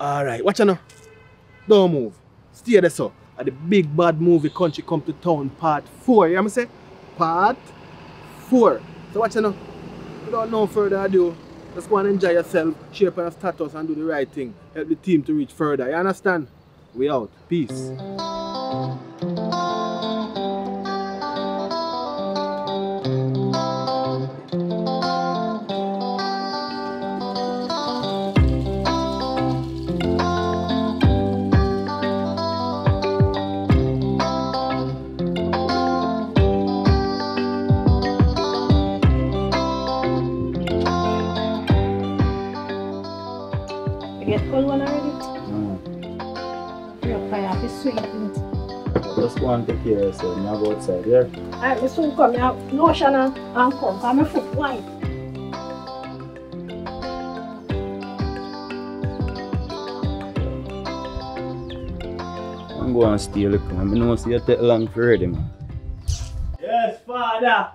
Alright, watch now. Don't move. Stay there, so. At the big bad movie Country Come to Town Part 4. You know what I'm saying? Part 4. So watch now. Without no further ado, just go and enjoy yourself, shape your status, and do the right thing. Help the team to reach further. You understand? We out. Peace. You get cold one already? No. You're probably happy sweet. Just go and take care of yourself. You go outside, yeah? Alright, we soon come. You have lotion and come. I'm a foot wine. I'm going to stay a little. I know it's going to take long for ready, man. Yes, Father.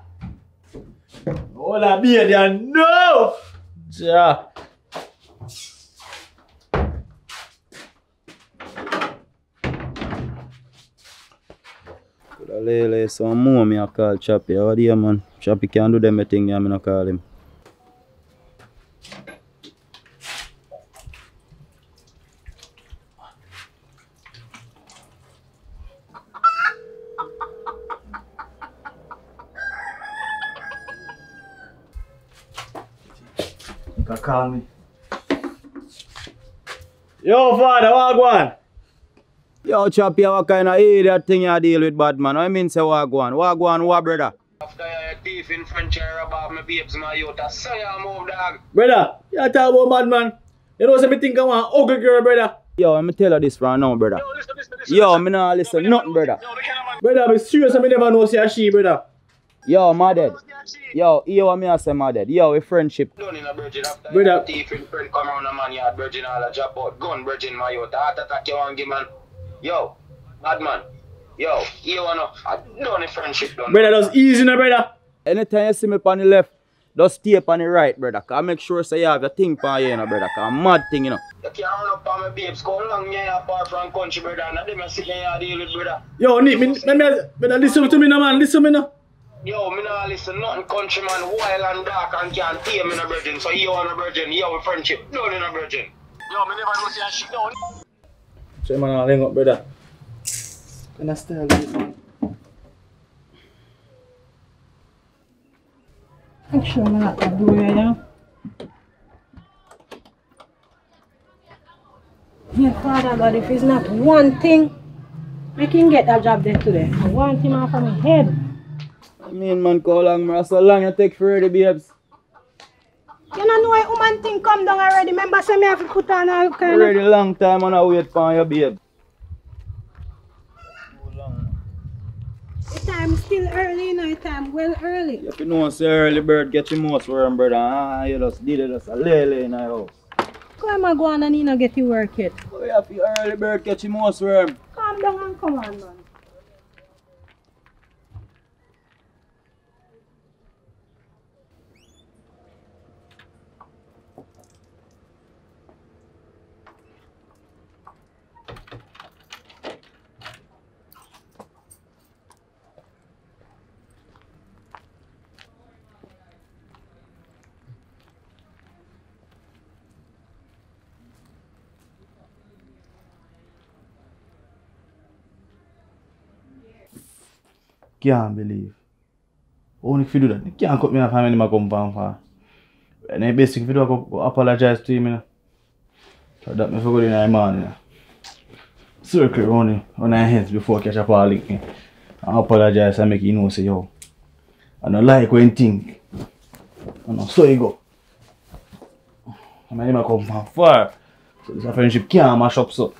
All I be there now. Ja. Lele, some more me I call Chappy. How do you, man? Chappy can do them thing, yeah, me no call him. You can call me. Yo, Father, wagwan. Yo, Chappy, what kind of idiot thing you deal with, bad man? I mean, say, wagwan, wagwan, what, brother? After you're a thief in French, you're about my babes, my youth, I say I'm old dog. Brother, you talk about bad man. You know what I think I want an ugly girl, brother. Yo, I'm tell you this for now, brother. Yo, listen. Yo, I'm not listen, no, nothing, brother. No, brother, I'm serious, I never know say she, brother. Yo, my dad. Yo, hear what I say, my dad. Yo, a friendship. Don't in a virgin after brother. You're a thief in French, come around a man, you're a virgin, all a job out. Gun, virgin, my youth, heart attack, you want to give, man. Yo, bad man. Yo, you wanna done a friendship done. Brother, that's easy now, brother. Anytime you see me on the left, just stay on the right, brother. Cause I make sure say so you have your thing on you, know, brother. Cause I'm mad thing, you know. You can't run up on my babes, go long yeah apart from country, brother, and them are sitting here deal with brother. Yo, Nick, brother, listen to me now, man, listen to me now. Yo, me not listen nothing country man, wild and dark and can't tame me in a virgin. So you on a virgin, you have a friendship, done in a virgin. Yo, me never know see that shit down. So man, I'll hang up, brother. Can I still this man? Make sure I'm not going to do it, yeah? Yeah, Father God, if it's not one thing, I can get that job there today. One thing out of my head. I mean, man, how long, man? So long you take for the babes. You don't know why woman thing come down already. Remember, say me have to put on all kind of... Already long time and I wait for your babe. How long? The time still early, you know, the time well early. You have to know, say early bird get your most worm, brother. Ah, you just did it, just a lele in the house. Come on, go on and you don't get your work yet. Oh, you have to early bird get your most worm. Calm down and come on, man. Can't believe. Only if you do that, you can't cut me off how many I come for. And then basically, if you do, I go apologize to him. You know? So that me forgot in the morning. Circle around on our hands before I catch up all link me. I apologize and make you know, say, yo, I don't like when you think. I know, so you go. How many I come from far. So this friendship can't mash up so.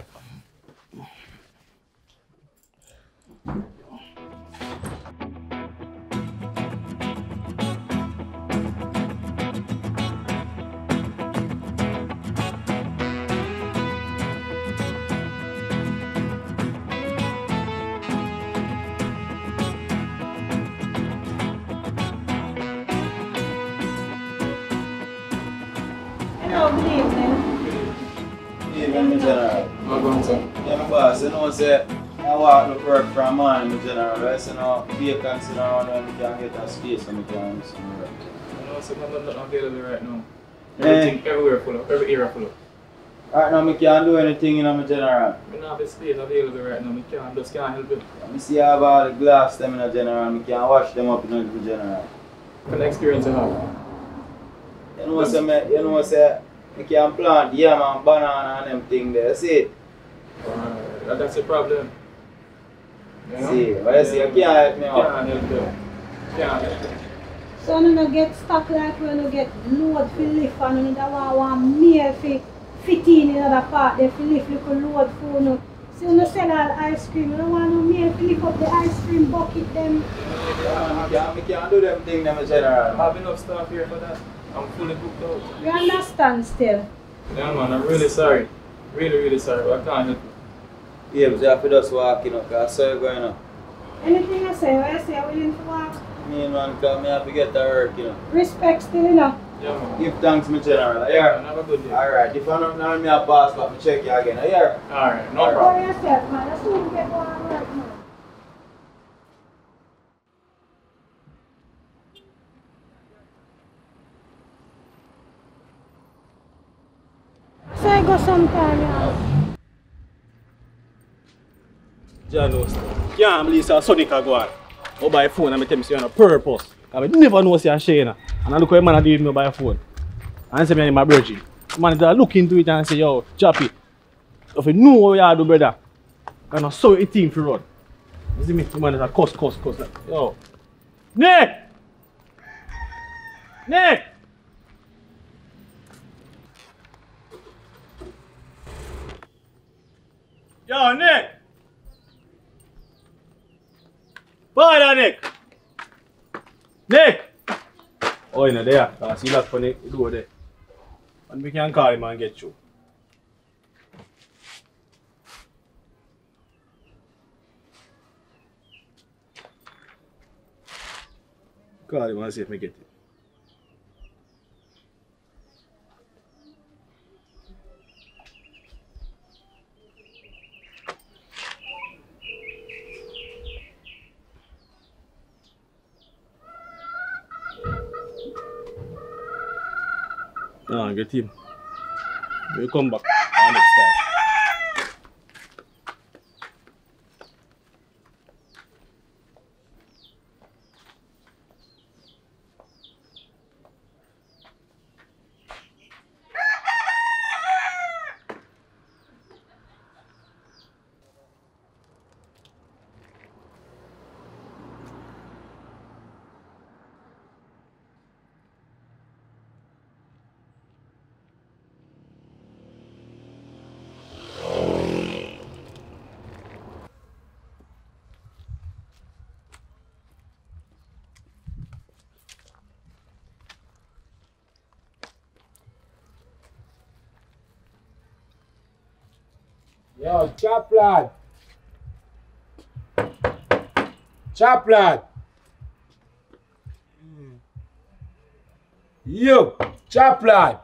Good evening. Good I walk to work for a man in general. I say, no, vacancy now, and we can get a space and we can do some work. I know, so I'm not available right now. Everything, everywhere full up, every area full up. Right now, I can't do anything in my general. I don't have a space available right now, I just can't help it. I see I have all the glass them in the general, I can't wash them up in the general. What experience you have? You know, say, I can plant yam and banana and them things there, see? That's the problem. You know? See, but you see, I can't help me out. Can't help you. So you don't get stuck like when you get load for lift and you don't want one meal for 15 in another part, they for lift little load for you. So you don't sell all ice cream, you don't want no meal for lift up the ice cream bucket them. We can't do them things in general. I have enough stuff here for that. I'm fully booked out. You understand still? Yeah man, I'm really sorry. Really, really sorry, but I can't help you. Yeah, but you have to just walk, you know, because I saw you going on. Anything I say, what I say, I'm willing to walk. Me and man, because I have to get to work, you know. Respect still, you know. Yeah, man. Give thanks, my general. Yeah, have a good day. Alright, if I don't know me, I'll pass back and check you again. Yeah. Alright, no problem. Go yourself, man. That's soon you get going to work, man. So I go sometime, yeah. Jano, can't believe it's a Sonic I go on. I buy a phone and I tell me it's on purpose. I never know you're Shana. And I look at a man and did me buy a phone. And I say, I'm a virgin. The man I look into it and say, yo, Chappy, if you know what you do, brother, and I saw it team for run. You see me, the man is a cuss. Like, yo. Nick! Nick! Yo, Nick! Bada, Nick! Nick! Oh, you know, there. I see that funny door there. And we can call him and get you. Call him and see if we get it. Get him. We'll come back next time. Yo, Chap lad. Yo, Chap lad.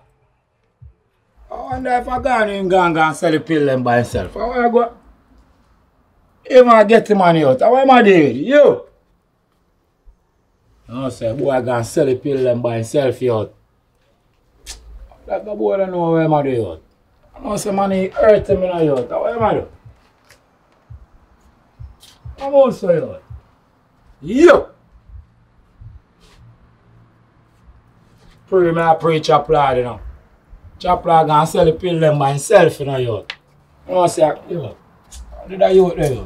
I wonder if I go and sell the pill them by himself. How I go? If I get the money out, how am I doing? Yo. No, sir, boy, I go and sell the pill them by himself out. That the boy don't know where am I doing out. I know some money hurt me now, yo. What am I doing? I'm also, yo. Yo! I pray Chaplad, you know. Chaplad gonna sell the pill them by himself, you know, yo. I know, sir, yo. I do that, yo, there, yo.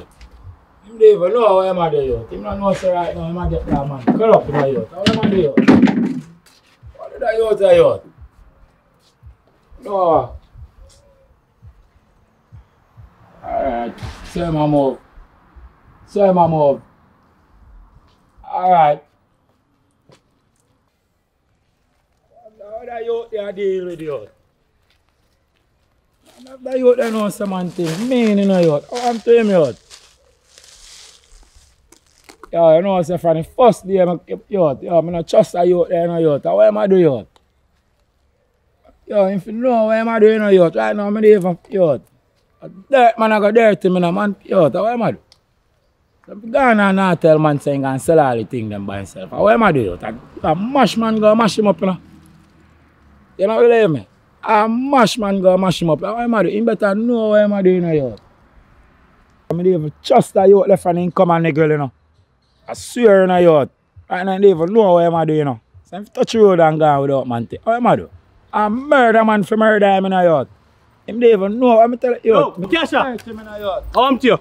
Him don't even know what am I doing, yo. Him don't know, sir, right now. Him a get that, man. Curl up, you know, yo. What am I doing, yo? What do that, yo, there, yo? No. Alright, say my move. Alright. How that youth there deal with you? None of that youth there know some man thing. Mean, you know, youth. How I'm to him, youth? Yo, you know, say from the first day, I keep youth. Yo, I don't trust that youth there, you know, youth. How am I do, youth? Yo, if you know what am I doing now, yo, right now I'm there for, yo. A dirt man, I got dirty, man, yo, what am I doing? So if you go on and not tell man saying and sell all the things them by himself, what am I doing, yo? A mash man go mash him up, you know. You know what I mean? A mash man go mash him up, what am I doing? You better know what am I doing now, yo. I'm there for just a yo left and come and niggle, you know. I swear, you know, yo. Right now, they even know what am I doing, you know. So if you touch the road and go without man, what am I doing? I murder man for murder him in a yard. He don't even know what I'm telling you. Yo, Kesha! How am to you?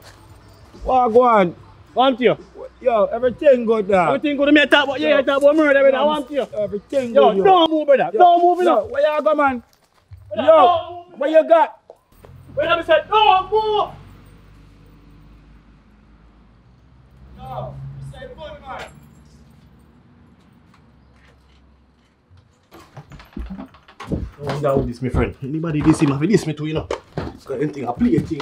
What go on? How am to you? Yo, everything good now. Everything good. I talk about, yeah, I talk about murder with how am to you? Everything good. Yo, don't move brother. Don't move brother. Where you go man? Yo, where you got? Where I said, don't move! Yo, say good man. Don't go with this, my friend. Anybody this him, have this me too, you know. It's got anything, I play a thing.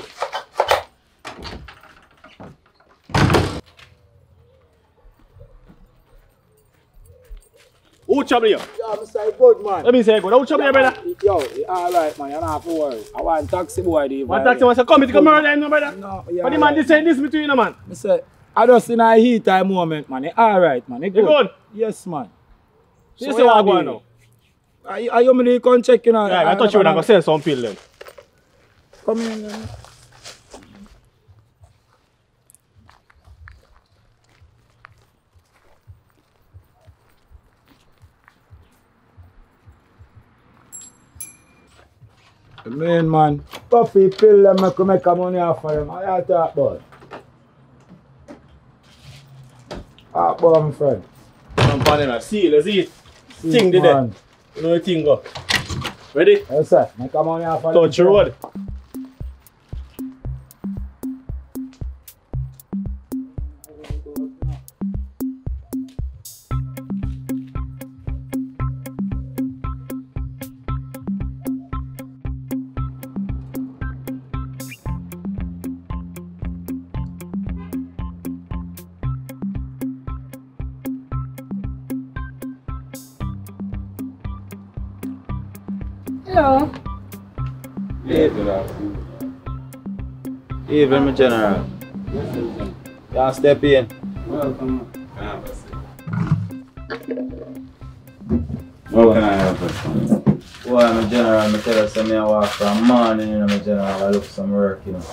Who trouble you? Yeah, I'm say good, man. Let me say good. Who trouble you, brother? Yo, it's alright, man. You don't have to worry. I want taxi boy, dude. What taxi boy? Say, come, it's come around him, no, brother. No, yeah. But the man, this ain't this me too, you know, man. I say, I just in a heat time moment, man. It's alright, man. It's good. Good? Yes, man. So this is what I want now. I only can check, you know. Yeah, I thought you were going to sell some pill then. Come in. The main man. Coffee pill them, I can make money off of them. I had that boy. That boy, my friend. I'm panning a seal, is it? Sting did it. No thing go. Ready? Yes sir. I come on here for touch road. Hello. Hey, good afternoon. Hey, very general. You can step in. Welcome. How can I help you? Well, I'm a general. I'm tell you, I walk from morning, and I'm a general. I look some work, you know.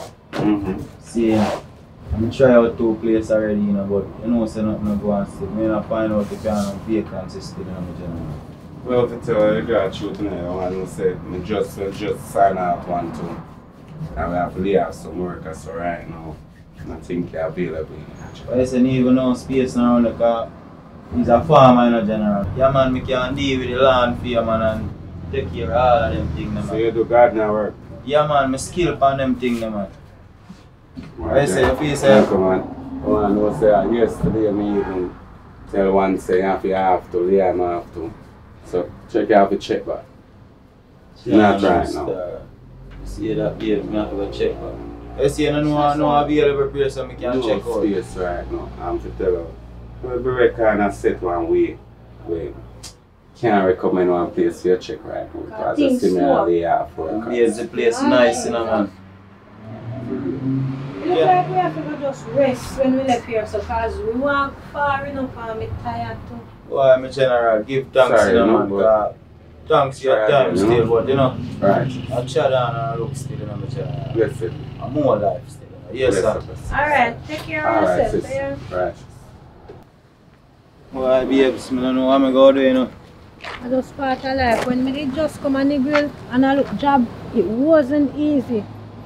See, I'm try out two places already, you know, but you know, say nothing go and see. I'm gonna find out if you have vacancies still, you know, I'm a general. Well, if you tell you the truth now, I want to say, I just sign off one, two. I will have to lay off some workers so right now. I think they're available. But I said, even no space around the car. He's a farmer in general. Yeah, man, we can deal with the land for you, man, and take care of all of them things, man. So you do gardening work? Yeah, man, I skill on them things, man. I said, if you say... Welcome, man. Oh, and I said, yesterday, I even tell one, say, if you have to, lay him off to. So check out the check back. Yeah, not right now. See that here, I'm not going to check back. I see, I don't know how to be able to prepare so I can check out. No space right now, I'm to tell you. Every record I set one way. We can't recommend one place for your check right now because it's similarly half work. Here's the place nice, you know, man. It looks like we have to just rest when we left here, so because we walk far enough and I'm tired too. Well, my general, give thanks, sorry, you know, no, man. Thanks for your time still, but you know. Right. I chat down and I look still, you know, my general. Yes, sir. I'm more alive still, you know. Yes, sir. Alright, take care of yourself, yeah? Right. Well, I be able to know how I'm going to do, you know. I just part of life. When I did just come on the grill and I look job, it wasn't easy.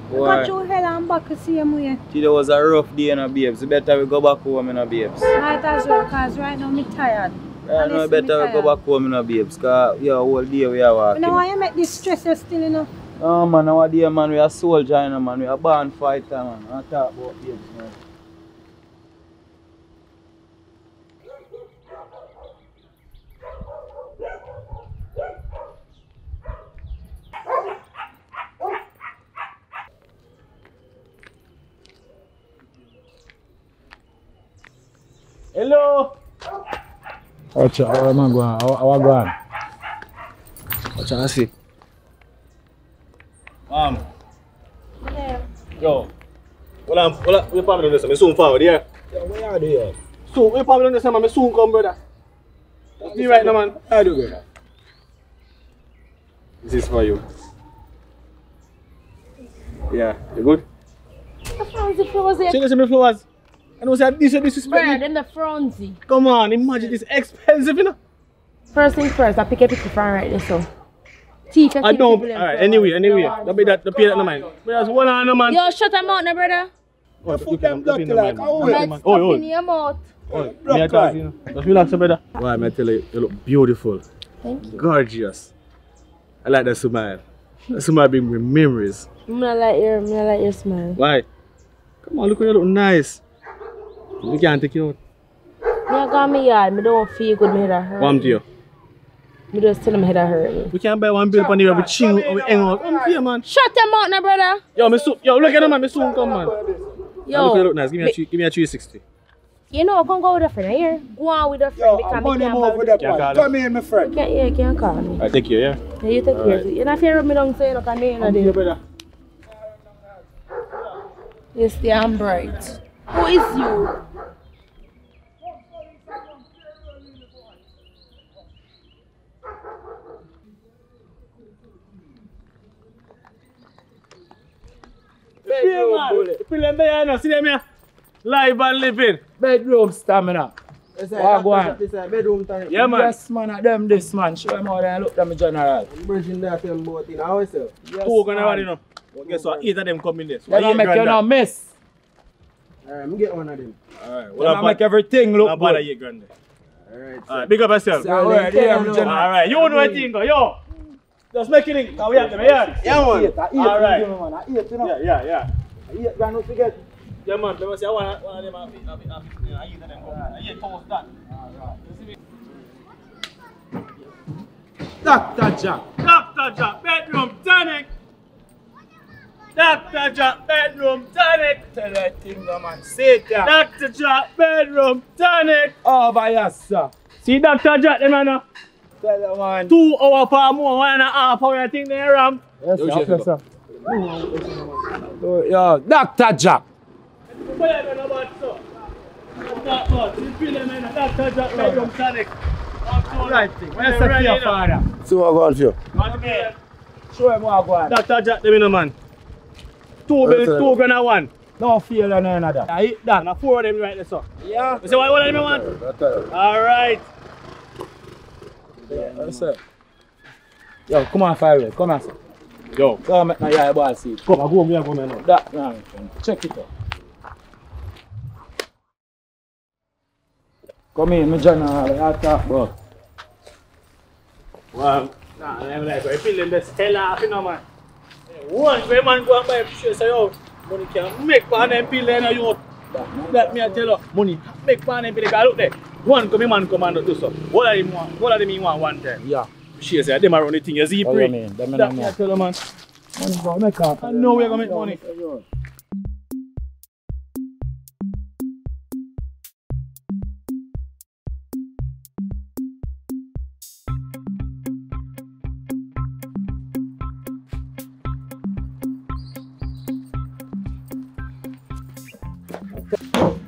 Why? I got you hell and back the same way. It was a rough day, you know, babes. It's better we go back home, you know, babes. Right as well, because right now I'm tired. I know better go back home, you know, babes, because yeah, all day we are working. You know why you make this stress still, you know? No, man, our day, man, we are soldier, you know, man. We are born fighter, man. I talk about babes, man. Hello! Watch out, how am I going? How am I going? Watch out, I see. Mom. Yeah. Yo. Well, we probably don't do soon forward here. Yeah, we are there. So, we probably don't do something, I soon come, brother. That's you right now, man. How do you go? This is for you. Yeah, you good? The frownzy flowers here. See, listen to the flowers. And was that this is bread and the frownzy. Come on, imagine this expensive, you know. First thing first, I pick a picture from right there, so. Teacher, I don't. Alright, anyway. Don't be that, don't pay that, no man. We just one on, no man. Yo, shut them out, no brother. Oh, put them block like, oh, in your mouth. Oh, block like. Just relax, brother. Why, I tell you, you look beautiful. Thank you. Gorgeous. I like that smile. That smile brings me memories. I like your smile. Why? Come on, look at you, look nice. You can't take it out. I got my yard, I don't feel good, my head hurt. Warm to you. I just tell them my head hurt me. We can't buy one bill on the way, we chill and we hang out. Come here, man. Shut them out now, brother. Yo, look at them, man. I soon come, man. Yo. Look at you, look nice. Give me a 360. You know, come go with a friend here. Go on with a friend. Yo, I'm going to move with that one. Come here, my friend. You can't call me. I take you, yeah? Yeah, you take care. You're not afraid of me, don't say, look at me. Come here, brother. Yes, they are bright. Who is you? Bedroom, live and living. Bedroom stamina. Bedroom stamina. Yeah, man. Yes, man, at them, this man. Show them how they look at me, general. Bridging that them both in our yourself. Who gonna have it enough? Guess what? Either them come in this. They don't make you no miss. Alright, I'm get one of them. Alright, well, I make everything look good. Alright, big up yourself. Alright, you know what thing, yo. Just make it in. We have them here. Yeah, man. Alright. Yeah. Yeah, man, let me see. I want one of them. I eat them. I eat toast that. Dr. Jack, bedroom tonic. Dr. Jack, bedroom tonic. Tell that thing, man. Say that. Dr. Jack, bedroom tonic. Oh, by yes, sir. See Dr. Jack, the man. Tell that one. 2 hours per more, 1.5 hours, I think they're around. Yes, sir. Yo, Dr. Jack. Dr. Jack, the minimum man. 2 bills, 2 grand a one. No fear on another. I eat that. And 4 of them right there, sir. Yeah. You say what do you want? Alright. Yes, sir. Yo, come on, Fire. Come on, sir. Yo. Come on, yeah, boy, see. Come on, go, man. That, man. Check it out. Come in, my general. I'll talk, bro. Well, nah, I'm like, I feel in the stellar, you know, man. One great man go and buy a shirt, say, yo, money can make pan and pill and you. Let me tell you, money make pan and pill. Look there. One come in, man come and do so. What are they mean one time? Yeah. She said, them around the thing, you see, oh, you mean, that me I tell you, man. Money for make up. I know we're going to make money.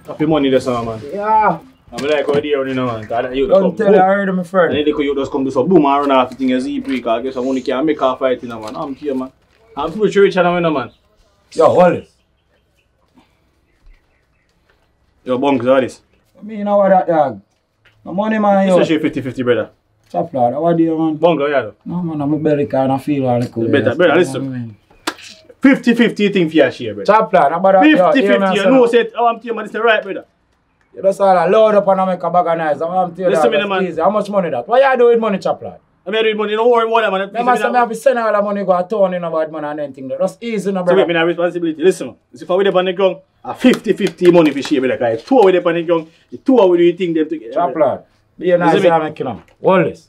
Happy money this summer, man. Yeah. I'm like how they run in, man. Don't tell you I heard my friend. And then they just come to some boom and run off the thing as he pre because I guess I only can make a fight in, man. I'm here, man. I'm too rich and I'm in, man. Yo, what is? Yo, bunks, what is? I mean, how are that dog? No money, man. Yo. It's actually 50-50, brother. Chop, lad. How are you, man? Bunks, how are you? No, man, I'm a belly can. I feel all the cool. Better, brother, listen. 50-50 thing for your share, brother. Chop, lad. 50-50, you know, said, oh, I'm telling you, this is right, brother. You just all load up and make a bag of nice. I'm telling you, that, man. Easy. How much money that? What you do with money, chap, lad? I mean, do with money, don't worry about that, man. I must have to send all the money, go a town in about money and anything. That's easy, no, brother. So, my responsibility. Listen, man. If I wait upon the ground, a 50-50 money for share, brother. If 2 away upon the ground, the 2 away do you think them together? Chap, lad. Be a nice guy, make them. Hold this.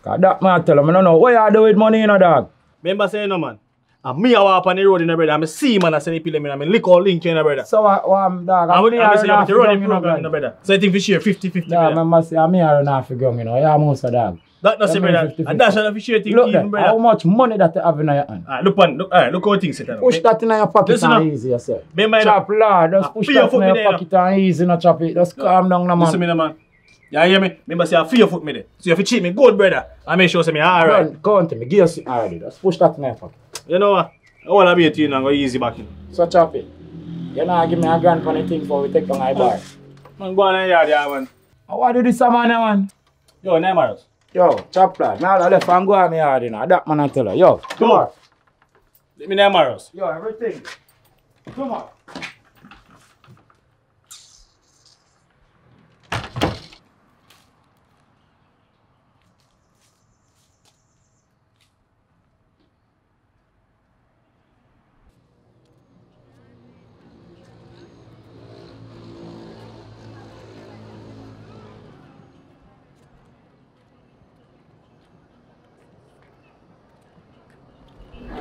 Because that man tell him, I don't know. What you do with money, you know, dog? Remember saying, no, man. And me, I walk on the road in the brother. I'm a sea man, I send the pill, I'm a lick all link in the brother. So, dog, I'm going to have to run the program in the brother. So, I think we share 50-50. Yeah, I must say, I'm here and half a gun, you know. Yeah, most of dog. That's it, and that's an officiating look even, brother. How much money that you have in your hand? Look how things sit down. Push that in your pocket and easy yourself. Chop lad, just push that in your pocket and easy, not chop it. Just calm down, man. Listen, man. You hear me? Remember, say, I feel your foot, me. So if you cheat me, good, brother. I make sure, say, me alright. Count me, give us already. Just push that in your pocket. You know what? I want to be a team and go easy back in. So chop it. You know, give me a grand funny thing before we take on my bar. Man, go on in yard, yeah, man. What do this man, man? Yo, name us. Yo, chop lad. Now I left and go on in yard, you know. That man I tell her. Yo, come on. Let me name us. Yo, everything. Come on.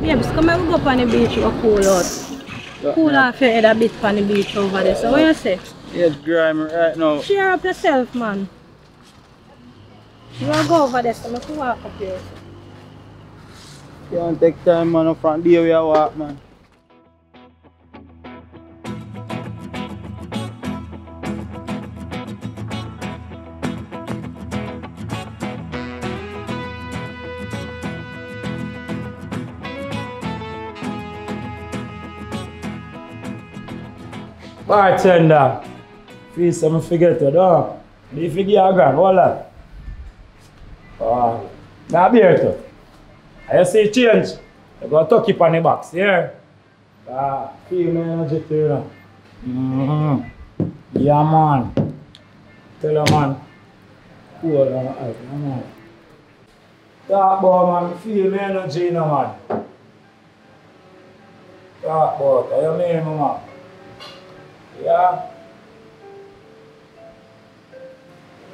Babes, come and go on the beach or cool out. Cool off your head a bit on the beach over there. So what you say? It's grimy right now. Cheer up yourself, man. You want to go over there, so you can walk up here. You don't take time, man, up front there where you walk, man. Bartender, please, I'm forget it, don't. Do you forget your grand? Hold on. Now be here too. I see change. You got to keep on the box, here. Feel my energy too, you know. Yeah, man. Tell her, man. Cool, man. Talk about, man. Feel my energy, you know, man. Talk about, you mean, man. Yeah.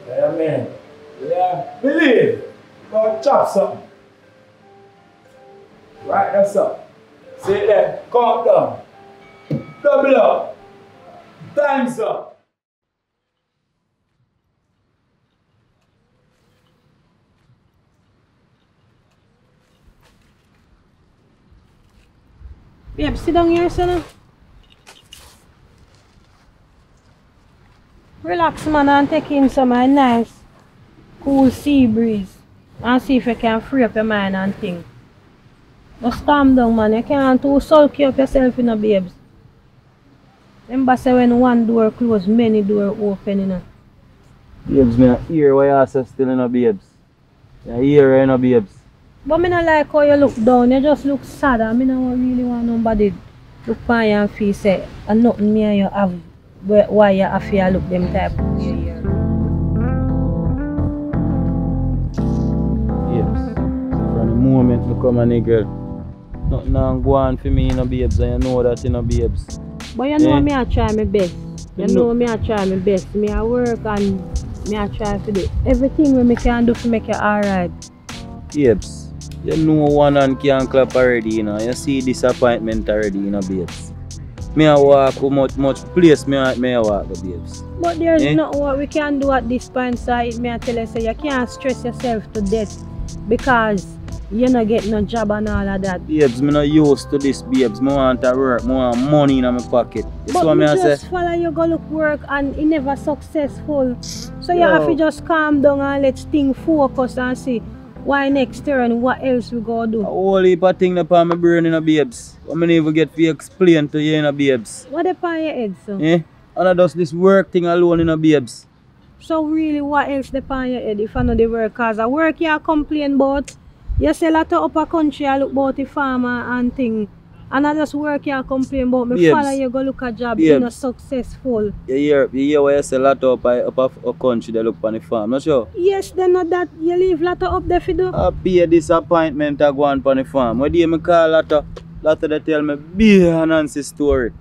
Yeah, man. Yeah. Believe. Go chop something. Right, that's up. See it there. Count down. Double up. Time's up. Babe, sit down here, son. Relax, man, and take in some nice cool sea breeze and see if you can free up your mind and think. Just calm down, man. You can't too sulky up yourself, you know, babes. Remember, say when one door close, many doors open, you know. Babes, me hear why you say still, you know, babes. You hear, you know, babes. But I don't like how you look down. You just look sad, and I don't really want nobody look on you and feel, say, and nothing me and you have. Why you have to look them type of here? Yes. From the moment I become a nigga, nothing I'm going for me, you know, babes, and you know that, you know, babes. But you know me, I try my best. You know me, I try my best. Me, I work and me, I try to do everything we can do to make you alright. Babes, you know one hand can't clap already, you know. You see disappointment already, you know, babes. I walk how much place I walk, babes. But there's not what we can do at this point, so I tell you, so you can't stress yourself to death because you don't get no job and all of that. Babes, I'm not used to this, babes. I want to work, I want money in my pocket. That's but what you just say. Follow you go look work and it's never successful. So you have to just calm down and let things focus and see why next year and what else we go do? A whole heap of things upon my brain, you know, babes. I don't even get to explain to you, you know, babes. What upon your head, so? Eh? And I does this work thing alone, you know, babes. So really, what else upon your head if I know the work? Because I work you complain about. You sell out of upper country, I look about the farmer and thing. And I just work you complain about my father, you go look at job, babes. You're not successful. You hear where you sell lot of up country, they look on the farm, not sure? Yes, they know that you leave lot of up there for do. I pay disappointment I go on the farm. What do you call lot of they tell me big Nancy story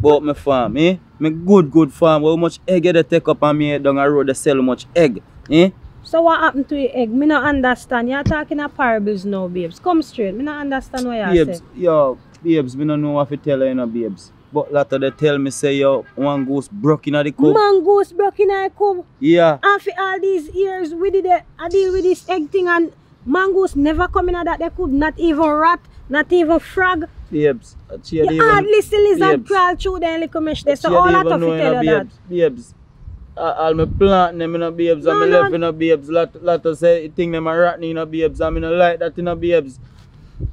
about my farm, eh? My good farm, how much egg they take up on me down the road, they sell much egg, eh? So what happened to your egg? I don't understand. You're talking of parables now, babes. Come straight. I don't understand what you're saying. Babes, I don't know what to tell you, you know, babes. But later they tell me, say, yo, mongoose broke in the coop. Mongoose broke in the coop? Yeah. After all these years, we did I deal with this egg thing, and mongoose never come in that they coop, not even rat, not even frog. Yep. You hardly see lizard crawl through the little mesh there, so all that of it tell you that. Babes. All my plant them in the babes, and my left in the babes. Later say, the thing them are ratting in the babes, and I don't like that in the babes.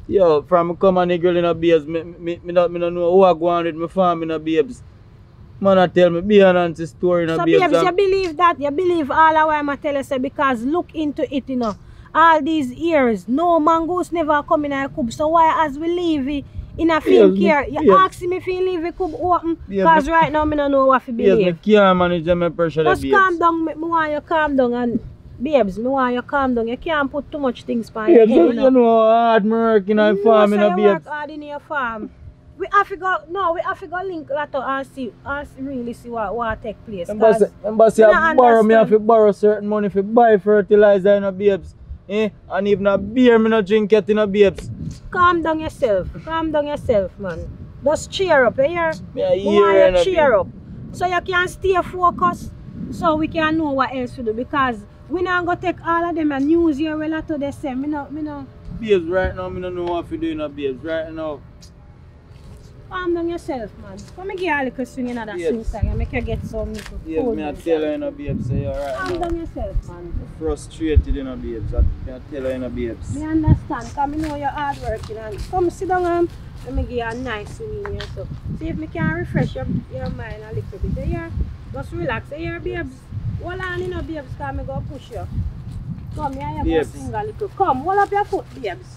Yo, from come and the girl in a babes, me don't know who I go on with my farm in a babes. Man, I tell me, be an auntie story in a babes. So babes, you believe that? You believe all of what I tell you, say, because look into it, you know. All these years, no mongoose never come in a coop. So why as we leave it in a field care, you ask me if you leave a coop open? Because right now, I don't know what to believe. Yes, I can't manage my pressure. Just calm down, I want you to calm down and... Babes, no, you calm down. You can't put too much things by your head. You know hard work in our farm, you know, babes. You work hard in your farm. We have to go, no, we have to go link later and see, really see what take place. Remember, see, I have to borrow certain money to buy fertilizer, you know, babes. Eh? And even a beer, me not drink it, you know, babes. Calm down yourself. Calm down yourself, man. Just cheer up, eh? Yeah, cheer up. So you can stay focused, so we can know what else to do, because we not going to take all of them and use your relative to say, me no. Babes, right now, me don't know what to do in a babes, right now. Calm down yourself, man. Come and get a little swing in that swing song and make you get some little food. Yes, me I tell you in a babes, say, alright. Calm down yourself, man. You're frustrated in a babes, I tell you in a babes. I understand, because I know you're hard working and come sit down and let me give you a nice swing in yourself. See if I can refresh your mind a little bit. Yeah? Just relax, yeah, babes. Hold on, you know, babes, because I'm going to push you. Come here, you go swing a little. Come, hold up your foot, babes.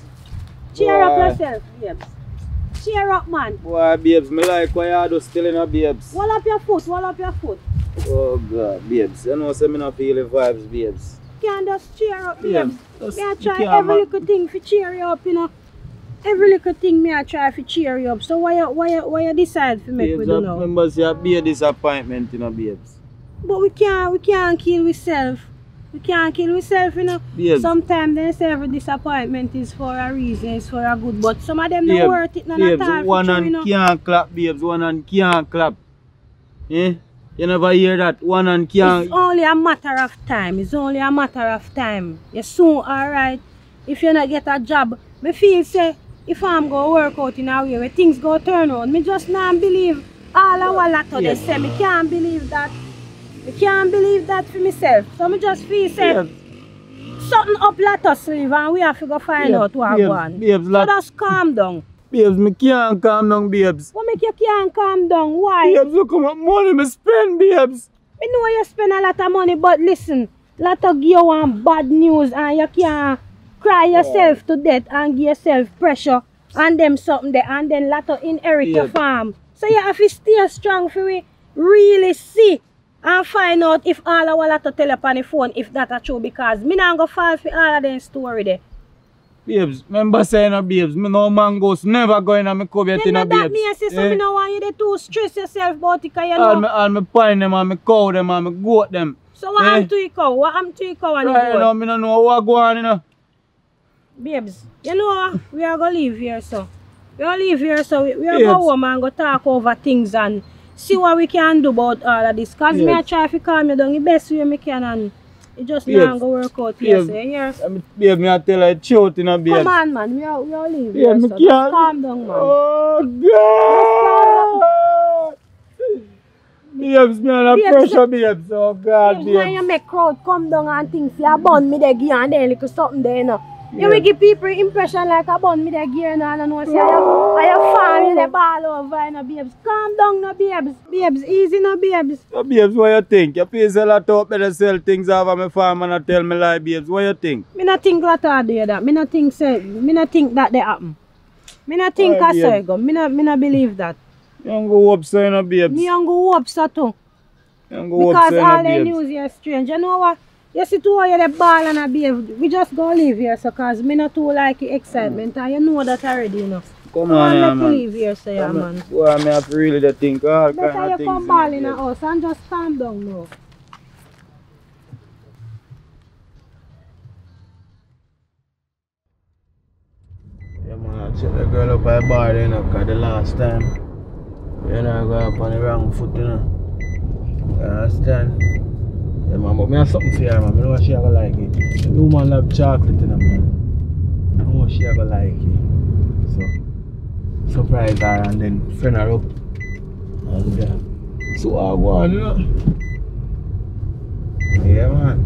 Cheer up yourself, babes. Cheer up, man. Boy, babes, I like what you do still in a babes. Hold up your foot, hold up your foot. Oh, God, babes. You know, I'm not feeling vibes, babes. You can just cheer up, babes. I try every little thing to cheer you up, you know. Every little thing me I try to cheer you up. So why you decide to make me do now? Remember, you be a disappointment, you know, babes. But we can't kill ourselves. We can't kill ourselves, you know. Yes. Sometimes they say every disappointment is for a reason, it's for a good, but some of them not worth it, not at all. One hand can't clap, babes, one hand can't clap. Eh? You never hear that. One hand can't. It's only a matter of time. It's only a matter of time. You're soon alright. If you not get a job, me feel say if I'm gonna work out in a way where things go turn around, me just not believe all our lot of they say. Me can't believe that. I can't believe that for myself. So I just feel safe. Something up let us live and we have to go find out what I'm going. So just calm down. Babes, I can't calm down, babes. What make you can't calm down? Why? Babes, look how much money I spend, babes. I know you spend a lot of money, but listen, lot of you want bad news and you can't cry yourself to death and give yourself pressure and them something there and then lot of inherit your farm. So you have to stay strong for we really see and find out if all I want to tell you on the phone if that are true, because me not going to fall for all of them story there. Babes, remember saying babes, me no mangoes never going to my covet in a babes. That means so me no want you to stress yourself about it, because you know. All my pine them and my cow them and my goat them. So what happened to your cow? What happened to your cow and your goat? Right now, me don't know what going on, you know. Babes, you know we are going to leave here, so. We are going to leave here, so we are going home and go talk over things and see what we can do about all of this. Because me I try to calm you down the best way I can and it just not going to work out here. Babe, me I tell you truth, you know, babe. Come on, man. We are leaving. Yeah, so just calm down, man. Oh, God! Babes, me under pressure, babes. Oh, God, babes. When you make crowd come down and things, you burn me the gear and then little something there, you know. You will give people impression like I burn me the gear and all, and what's your family the ball over, you know, babes. Calm down, no, babes. Babes, easy, no, babes. No, babes, what you think? You pay sell a top, better sell things over my farm and I tell me lie, babes. What you think? Me not think that I do that. Me not think say. Me not think that they happen. Me not think I say go. Me not believe that. You don't go up so, you know, babes. Me don't go up so too. You don't go up so, you know, babes. Because all the news is strange. You know what? You see too how you the ball and a babe. We just go leave here, so cause me not too like the excitement and you know that already, you know. Come on, yeah, man. Leave here, so yeah, man. Boy, I have to really think all kind of things. Better you come ball in the house and just calm down now. Yeah, man, I check the girl up by the bar there, you know, cause the last time You know, I go on the wrong foot, you know. You understand? Yeah, man, but I have something for her, man. I know she gonna like it. The woman love chocolate, you know, man. I know she gonna like it. So, surprise her and then friend her up. And so I go on, you know. Yeah, man.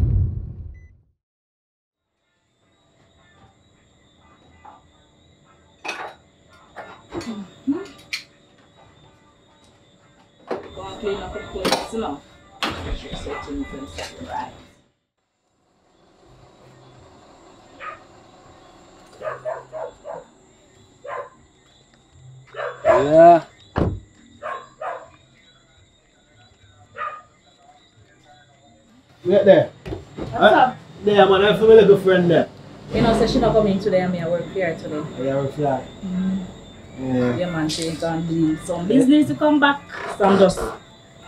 Yeah. Wait there. What's up? There, man, I'm from a little friend there. You know, so she not coming today, I work here today. Yeah, work here. Yeah. Yeah, man, she's gone doing some business to come back. So I'm just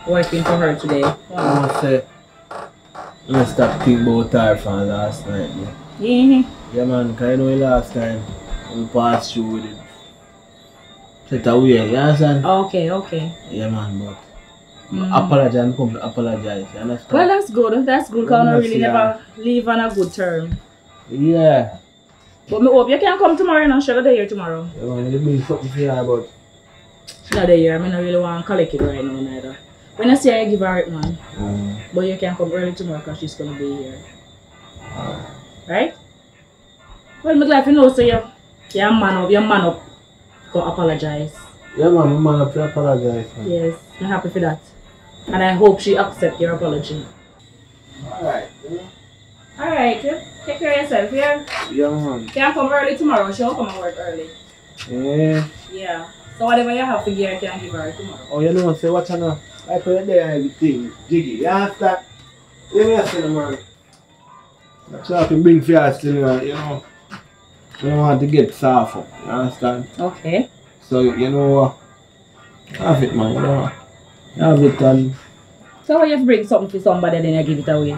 working for her today. I must say, let's stop thinking about her from last night. Yeah. Yeah, man, because you know last time we passed through with it. Set away, you understand? Okay, okay. Yeah, man, but apologize and come to apologize, you understand? Well, that's good, because I don't really never leave on a good term. Yeah. But I hope you can come tomorrow and she'll be here tomorrow. Yeah, man, you need something for her, but she's not there, I don't really want to collect it right now, neither. When I say I give her it, man, but you can come early tomorrow because she's going to be here. Right? Well, I'm glad you know, so you're a man up, Go apologize. Yeah, man, I'm happy to apologize. Man. Yes, I'm happy for that. And I hope she accepts your apology. Alright. Alright, take care of yourself, yeah? Yeah, man. Can come early tomorrow? She'll come and work early. Yeah. Yeah. So whatever you have to give her, can give her tomorrow. Oh, you know, say what you know. I put it there and everything. Jiggy, you have to. Leave me still, man. That's how I can bring fear still, man, you know. You don't want to get soft up, you understand? Okay. So, you know, have it, man, you know. Have it, and... So, when you bring something to somebody, then you give it away? You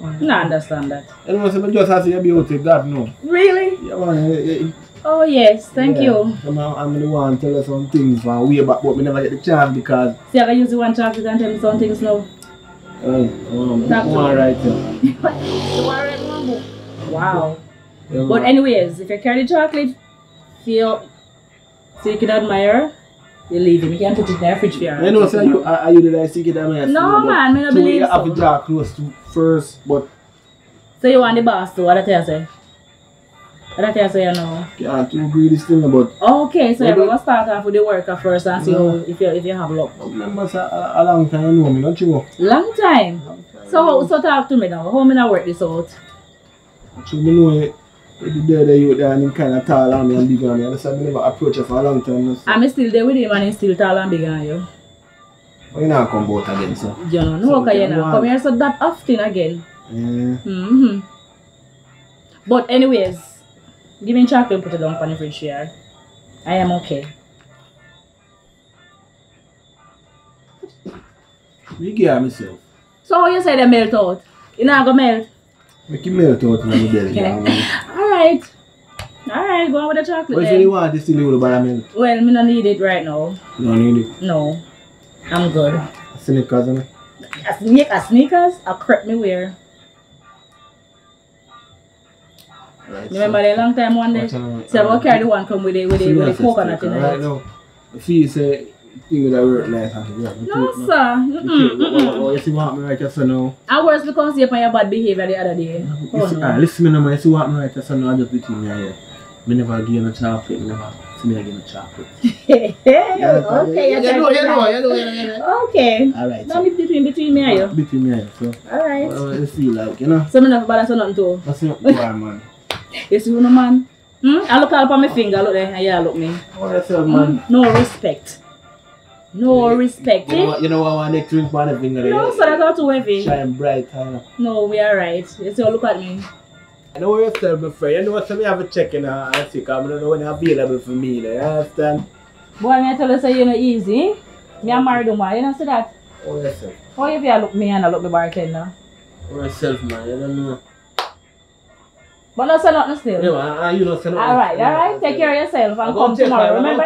don't understand that. You know, so I just have to be able to God, no. Really? Yeah, man. Oh, yes, thank you. So, I'm the one tell you some things from way back, but I never get the chance because... See, I can use the one chance and tell me some things now. Alright, wow. Yeah, but anyways, if you carry the chocolate, feel so you can admire, you leave him. You can't put it in the fridge for her. I know, so are you the last you can admire? No, man, I don't believe so. You have to draw close to first, but... So you want the boss too, what did I say? What did I say, you know? You can't do greedy still, but... Okay, so you're going to start off with the worker first and see if you have luck. That's a long time, you know me, don't you? Long time? So talk to me now, how am I work this out? Actually, I know it. There the youth there and him kind of tall and me and big on me. That's why I never approach her for a long time. So. I'm still there with him and he's still tall and big on you. Why you not come out again, sir? You don't know, because you not come here so that often again. Yeah. But anyways, give me chocolate and put it down on the fridge here. I am okay. Me give myself. So how you say they melt out? You not gonna melt? Make it melt out in the belly. Alright, go on with the chocolate. What do you want this little bit of milk? Well, I don't need it right now. You don't need it? No. I'm good. Sneakers, isn't it? Sneakers? I crap me wear. Right, remember so, the long time one day? So we'll carry the one come with the coconut in it. Right now, if you say thing with a work nice, no, sir. You see what happened right here now? I was because you're your bad behavior the other day. Listen, man, you see what happened right here now? I just between me here. I never give you a chocolate. Never see me again a chocolate. Okay, you know. Okay. Alright. Don't be between me and you. Between me and you. Alright. You see, like, you know. So I never balance nothing too. That's not good, man. You see, no, man. I look up on my finger, look there, and you look me. Oh, that's it, man. No respect. No respect. You know what I want to drink by the finger? No, so that's not too heavy. Shine bright, huh? No, we are right. You see, look at me. I know what you tell me, friend. You know what? So I have a check in and I sick. I don't know when it's available for me. You understand? Boy, I tell you, so you're not easy. I married a man. You know, see that? Oh, yes, sir. How if you look me and I look the bartender? Oh, yourself, man. You don't know. But no, sell nothing still. Yeah, man, you know, sell nothing. All right. Take care of yourself and come tomorrow. Remember,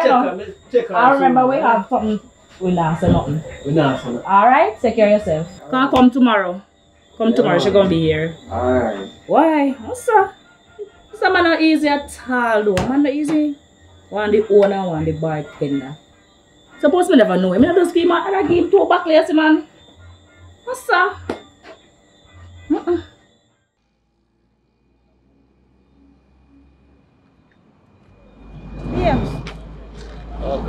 I remember we have something. We not sell nothing. We not sell nothing. All right, take care of yourself. Can't come tomorrow. Come tomorrow, she's gonna be here. All right. Why? What's up? This man not easy at all, though. Man not easy. One the owner, one the bartender. Suppose me never know him. I just give him another game two back later, man. What's up?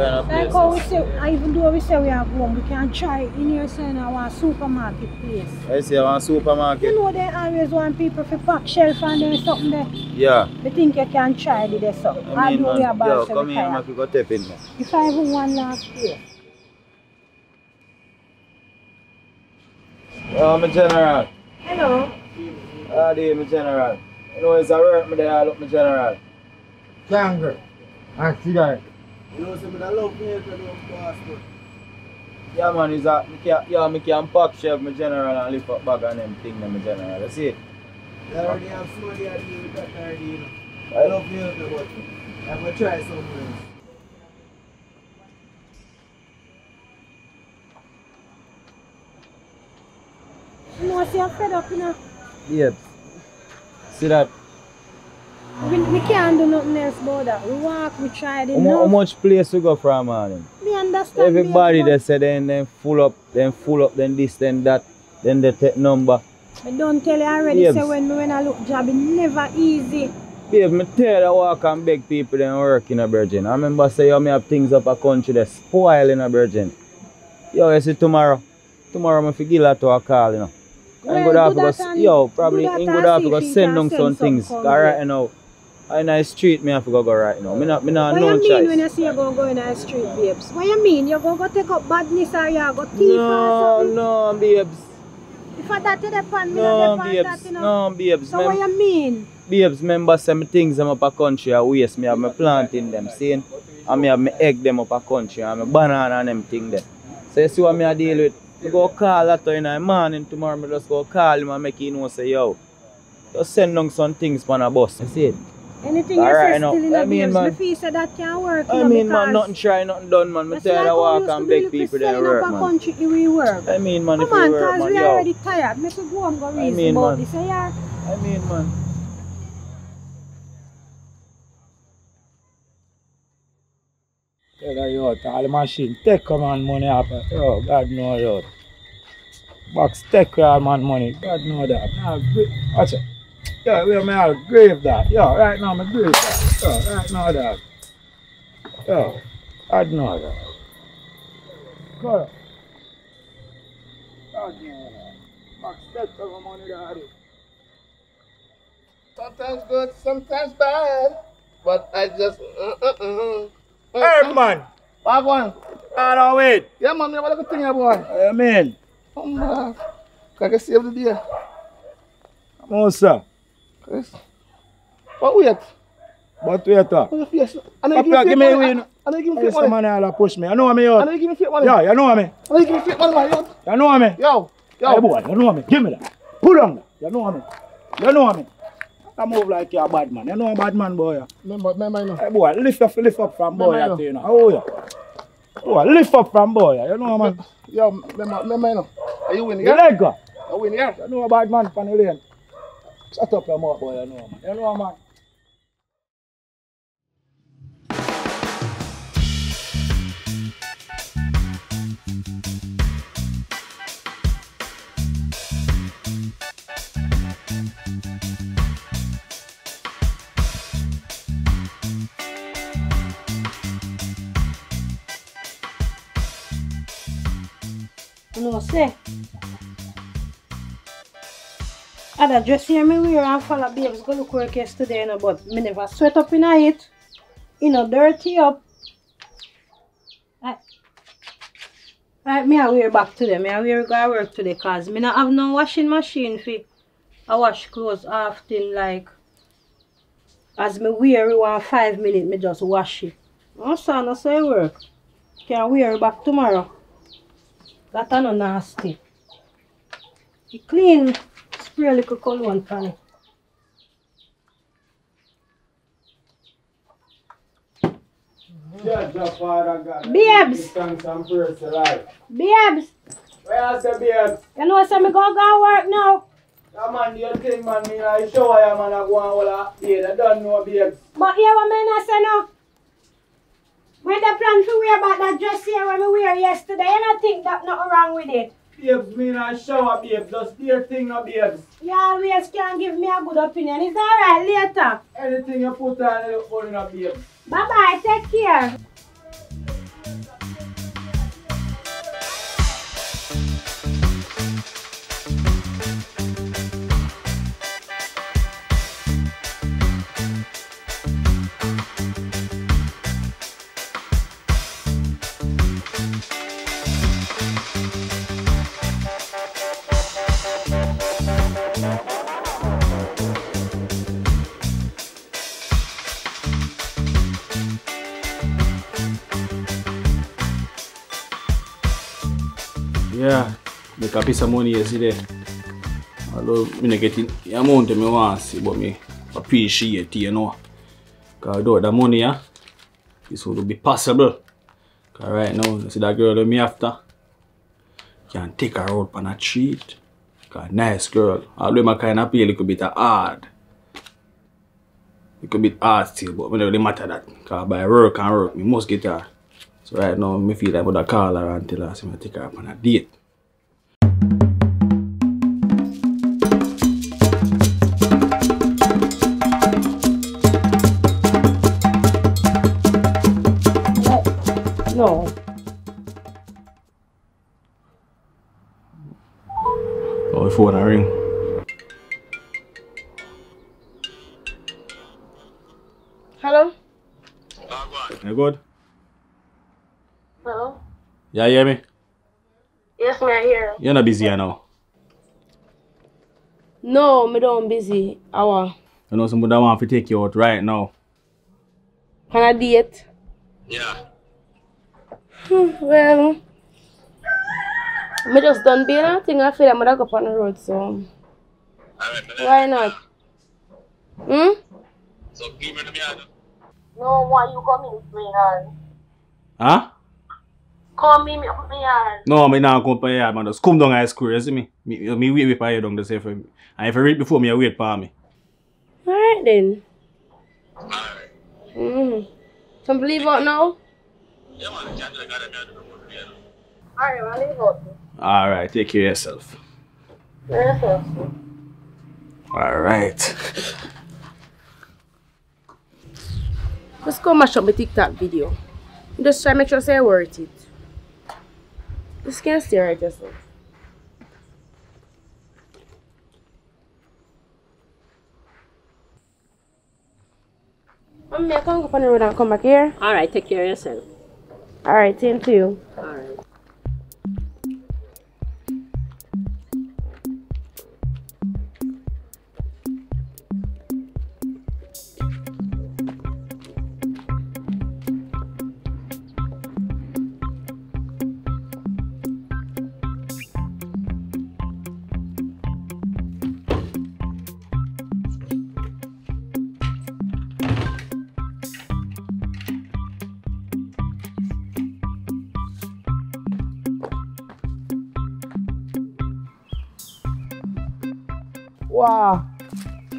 Like how we say, even though we say we have one, we can try in here saying our supermarket place. I say our supermarket. You know they always want people to pack shelf and there something there. Yeah. They think you can try the there something. I do we have about some time. If I even one last place. Hello, my general. Hello. How do you, my general? You know it's a work me there, I look my general. Kangaroo and cigarette. You know, I love milk and love passport. Yeah, man, is that, I can pack shelf, my general, and lift up bag and them things, my general. You see it? I already have somebody I deal with that already, you know. I love milk, but I'm going to try something else. You know, see, I'm fed up, you know. Yep. See that? We can't do nothing else about that. We walk, we try it. How much place we go from, man? We understand. Everybody they say then full up, then this, then that, then they take number. I don't tell you already, say when I look job, it's never easy. Babe, me tell you walk and beg people then work in a Virgin. I remember say you have things up a country that spoil in a Virgin. Yo, you see tomorrow I forget that to a call, you know. Probably England have to go send down some things. Alright, you know. In the street, I have to go right now. What do you mean when you say you're going to go in the street, babes? What do you mean? You're going to go take up badness or you're going to thief or something? No, babes. If I that to the pan, no, babes. So what do you mean? Babes, remember some things I'm up a country and waste. I have my plant in them, see? And I have my egg them up a country and my banana and them thing there. So you see what I deal with? I go call that in the morning tomorrow, I just go call him and make him know, say, yo, just send down some things on a bus, you see it? Anything you say still in the games, my fee said that can't work. I mean, man, nothing tried, nothing done, man. I tell you, I walk and beg people to work, man. Country, we work. I mean, man, if we work, man. Come on, because we already tired. I should go and go reason about this. I mean, man. Tell you what, all the machine, take command money up. Oh, God know that. Box, take command money. God know that. Watch it. Yeah, we are grave that. Yeah, right now I'm a grave that. Yeah, right now that. Yeah, I know that. Go on. Sometimes good, sometimes bad. But I just Hey man! Back one. Oh wait. Yeah man, what a good thing about. Yeah man. Come back. Can I save the day? Come on, sir. Yes. But wait. Give me money. I don't give me fake money. Man, I'll push me. I know me. I don't give me fake money. Yeah, you know me. I don't give me fake money, man. You know me. Yo. Hey, boy, you know me. Give me that. Pull on that. You know me. I move like you're a bad man. You know a bad man, boy. Remember, you know. Hey, boy, lift up from boy. You know. Oh, yeah. Boy, lift up from boy. You know, man. Yo, remember, you know. Are you winning? You like go. You winning, yeah. You know a bad man from the lane. Shut up your mouth, boy, you know, man. You know, man. You know, say. Other dress here me wear and follow babes go look work yesterday, you know, but me never sweat up in it. You know, dirty up. Right, me I wear back today. Me I wear go work today cause me not have no washing machine fi. I wash clothes often like as me wear it 1 5 minutes, me just wash it. No son, that's how it work. Can wear it back tomorrow. That no nasty. It clean. Spray a little cologne on it. Judge of Father God. Babes. Babes. Where's the babes? You know, so me go work now. Come on, you think, man, me I show you, man, I go on all day. I don't know, babes. But here, what me not say now? When the plan to wear about that dress here when we wear yesterday, I don't think that nothing wrong with it. Babes, me not shower, babes. Just dear thing, no, babes. You always can give me a good opinion. It's alright later. Anything you put on, you put in a babes. Bye-bye. Take care. Yeah, make a piece of money yesterday. Although I don't get the amount I want to see, but I appreciate it, you know. Because without that money, this would be possible. Because right now, you see that girl that I'm after, can take her out on a treat. Because nice girl. Although I kind of pay a little bit hard. A little bit hard still, but it doesn't really matter that. Because by work and work, I must get her. So right now, I feel like I'm going to call her and tell her I'm going to take her up on a date. No. Oh, the phone ring. Hello? You good? Hello? Yeah, you hear me? Yes, I hear you. You're not busy now? No, I don't busy. You know somebody that wants to take you out right now. Can I date? Yeah. Well, I just done being a thing. I feel like I'm going to go on the road, so... Why not? Hmm? So, give me the other. No, why you coming in now? Huh? Come me up my yard. No, I don't come up my yard, man. Just come down and square, you see me? Me wait for you down the safe. And if you read before me, I wait for me. Alright then. Alright. Don't leave out now? Yeah, man. Can't do it. Alright, man. Leave out. Alright. Take care of yourself. Yourself. Alright. Let's go mash up my TikTok video. Just try to make sure I worth it. This can't stay right just now. Mommy, I can't go on the road and come back here. Alright, take care of yourself. Alright, same to you. Alright. Wow.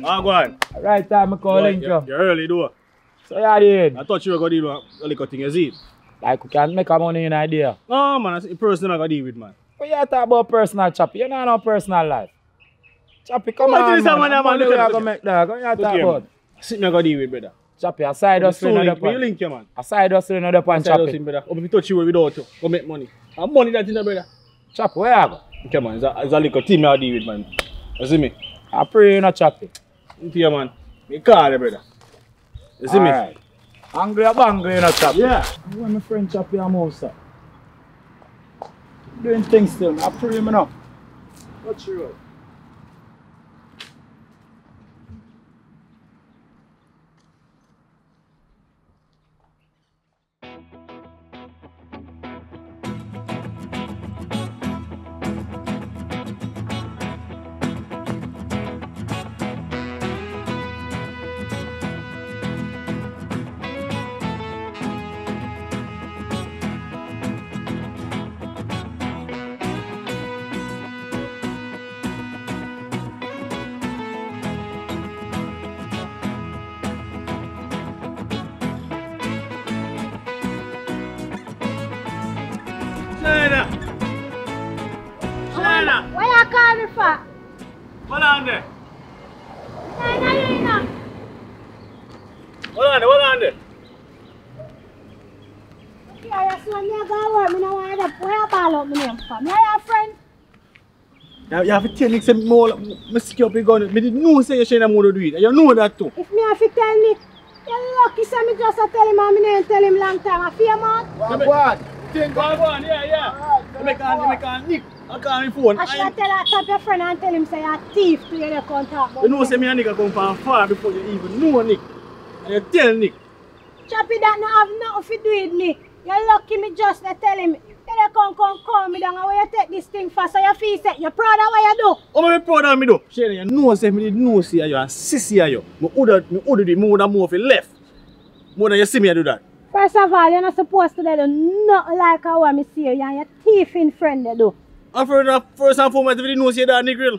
Go on. Right time I call in. You're early though. So you did. I thought you were going to deal with a little thing, you see. Like we can make a money in idea. No man, that's a person I got to deal with, man. But you talk about personal, Choppy. You don't know personal life. Choppy, come on, man. Look at me. What you talk about? Sit me I got to deal with, brother. Choppy, aside us with another point. You link here, man. Aside us with another point, Choppy. Aside us, brother. If you touch you without you, go make money. And money that in there, brother. Choppy, where you go? Okay, man. It's a little thing I deal with, man. You see me? I pray you're not choppy. You see, man. You call it, brother. You see me? Right. Angry or bangry, you're not choppy. Yeah. When my friend choppy, I'm outside. Doing things still. I pray him enough. What's your road? What on there? You have to tell Nick some more. I stick up your gun. I didn't know say you shouldn't have to do it. You know that too. If I have to tell Nick, you're lucky. So I just tell him and I didn't tell him long time. A few months. Go on. Yeah. You make on Nick. I call him phone. I should tell your friend and tell him say you're a thief to your contact. You know say me and Nick come from far before you even know Nick. And you tell Nick. Choppy that no have nothing to do with Nick. You're lucky me just to tell him. You come, me down and where you take this thing for so your feet set. You're proud of what you do? Oh, I'm proud of me do. Shane, you know say me did know see you and sissy you. Me would have more if you left. More than you see me do that. First of all, you're not supposed to do nothing like how I see you and your thieving friend they do. And first and foremost, if you didn't know see that nigga.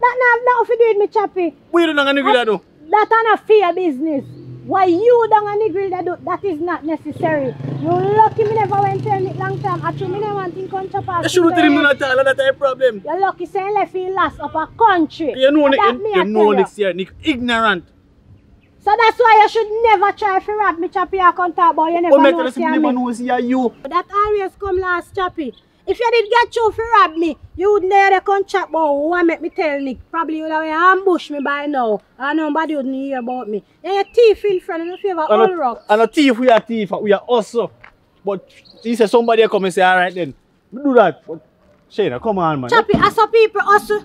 That not nothing to do with me, Chappy. What you do and nigga do? That's not fair business. Why you down on the grill do, that is not necessary. You lucky me never went to it long time. Actually, me never want to come chop off. You shouldn't tell me not all of that problem. You're lucky saying left in last of a country. You know Nick, Nick ignorant. So that's why you should never try to rob me, Chappy, your contact, but you never know see me. That always come last, Chappy. If you did get you to rob me, you would never come chat about who I make me tell Nick. Probably you would have ambushed me by now. And nobody would hear about me. You're a thief in front of you, all rocks. And a thief, we are thief. We are also. But he said somebody come and say, alright then. We do that. But Shana, come on, man. Chappy, I saw people also.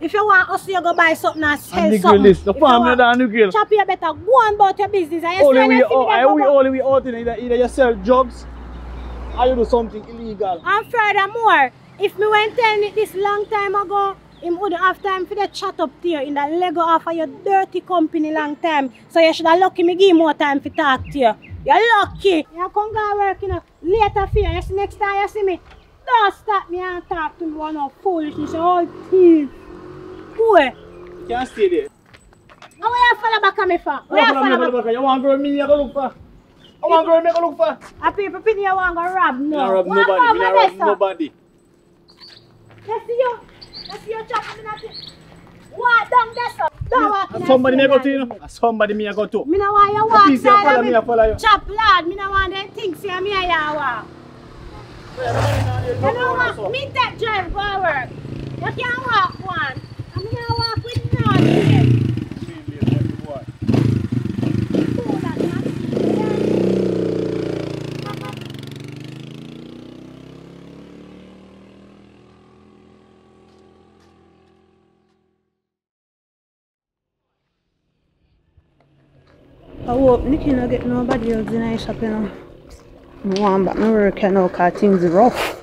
If you want us, you go buy something and sell and something. List. The family and the girl. Chappy, you better go on about your business. Only we out in either you sell drugs. I you do something illegal. And furthermore, if me went telling it this long time ago, him wouldn't have time for the chat up there in the Lego off of your dirty company long time. So you should have lucky me give more time for talk to you. You're lucky. You come go work, you know, later for you. Yes, next time you see me, don't stop me and talk to me one of foolishness, all thief. Boy. You can't stay there. And where you follow back at me for? Where you follow back? You want to grow me, you go look for? I want to go make a look for. I people pity you want to rob me. I rob nobody. Let's see you chopping at it. What down there, sir? Somebody may go to you. Somebody may go to. Me no want you walk side me. Chop lad, me no want them things here me here walk. You know what? Me take drive go work. You can't walk one. I'm going to walk with none. I hope Nicky don't get nobody else in the shop, you know. I want back to work, you know, because things are rough.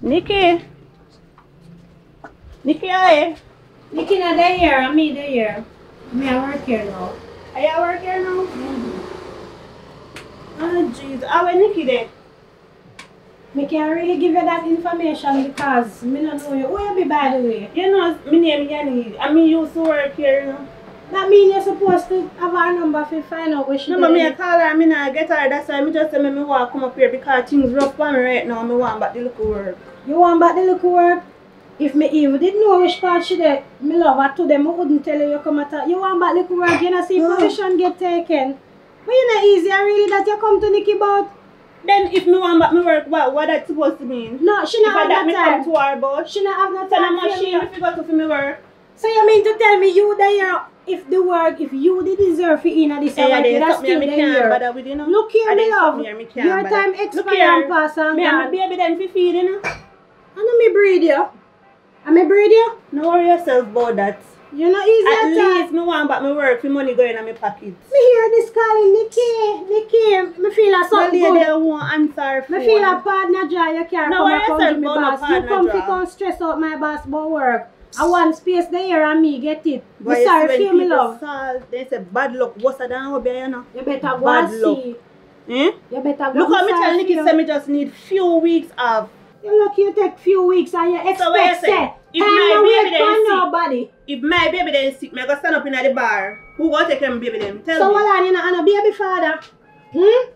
Nicky, aye? Nicky not there here, I'm me there here. I work here now. Are you work here now? Mm-hmm. Oh, jeez. How is Nicky there? I can't really give you that information because I don't know you. Who you be by the way? You know, my name is Yanni. I mean, you used to work here, you know. That means you're supposed to have her number to find out where she is. No, I call her, I get her. That's why I just say I want to come up here because things are rough for me right now. I want back the local work. You want back the local work? If I even didn't know which part she did, I love her to them. I wouldn't tell you come at her. You want back the local work, you know, see position get taken. But you know, easy really that you come to Nicky about. Then if me want back my work, what that supposed to mean? No, she not have no time. She not have no time. I'm ashamed if you go to for me work. So you mean to tell me you there if the work, if you did deserve it in at this hour, that's still there. Look here, me love. Your time expire and pass and me and my baby them for feed, you know. I know me breed you. And me breed you. No worry yourself about that. You're not easy at all. At least, I want back my work, my money going in my pocket. I hear this calling, Nicky. I feel like something. My lady won't answer for me. I feel like partner draw, you can't come and me boss. You come to come stress out my boss about work. I want space there and me get it. I'm sorry for me, love. They say bad luck worse than what you know. You better go and see. You better go. Look how me tell Nicky say me just need few weeks off. You look, you take few weeks and you expect it. If my baby then sick, I go stand up in the bar. Who go take them baby then? Tell me. So what on, you not have no baby father? You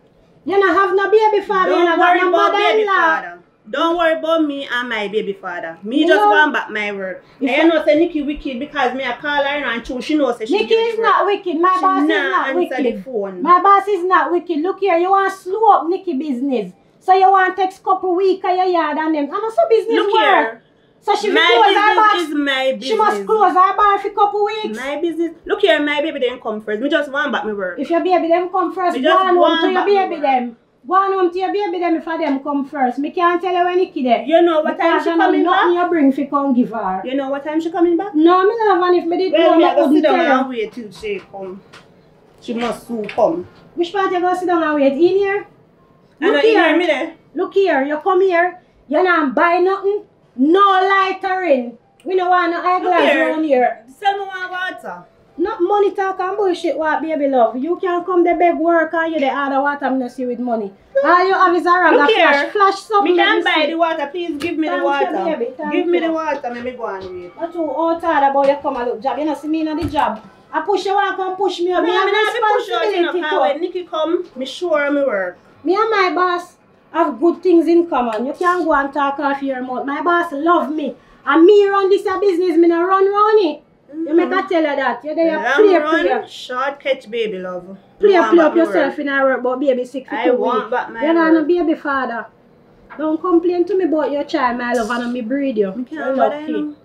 not have no baby father, you not have no mother-in-law. Don't worry about me and my baby father. Me just going back my word. And you know, say Nikki wicked because me I call her and she knows that she Nikki is not wicked. My boss is not wicked. The phone. My boss is not wicked. Look here, you want to slow up Nikki business. So you want to take a couple weeks of your yard and them. And also business look work. Here. So she my business her bar. Is my business. She must close her bar for a couple weeks. My business. Look here, my baby didn't come first. Me just want back my work. If your baby them come first, go on home to your baby them. Go on home to your baby them if them come first. Me can't tell you when Nikki there. You know what time she coming back? You bring for come give her. You know what time she coming back? No, me don't have an if me did well, know. I go sit down and wait till she come. She must soon come. Which part you go sit down and wait? In here? Look and here. In here look here. You come here. You don't buy nothing. No lightering. We don't want no eyeglass around here. Sell me one water. Not money talk and bullshit what baby love. You can come the beg work and you the other water I'm not see with money. All you have is a rag flash something. Me can buy the water, please give me the water. Give me the water, let me go and wait. Not too all tired about you come and look job. You don't see me in the job. I push you walk and push me up. No, me have responsibility too. When Nikki come, me sure me work. Me and my boss have good things in common. You can't go and talk off your mouth. My boss love me. And me run this business, me not run round it. You make a tell her that. You there play. Short catch baby love. Play up yourself in our work, but baby sick for 2 weeks. I want back my work. You're not a baby father. Don't complain to me about your child, my love, and me breed you. You're lucky.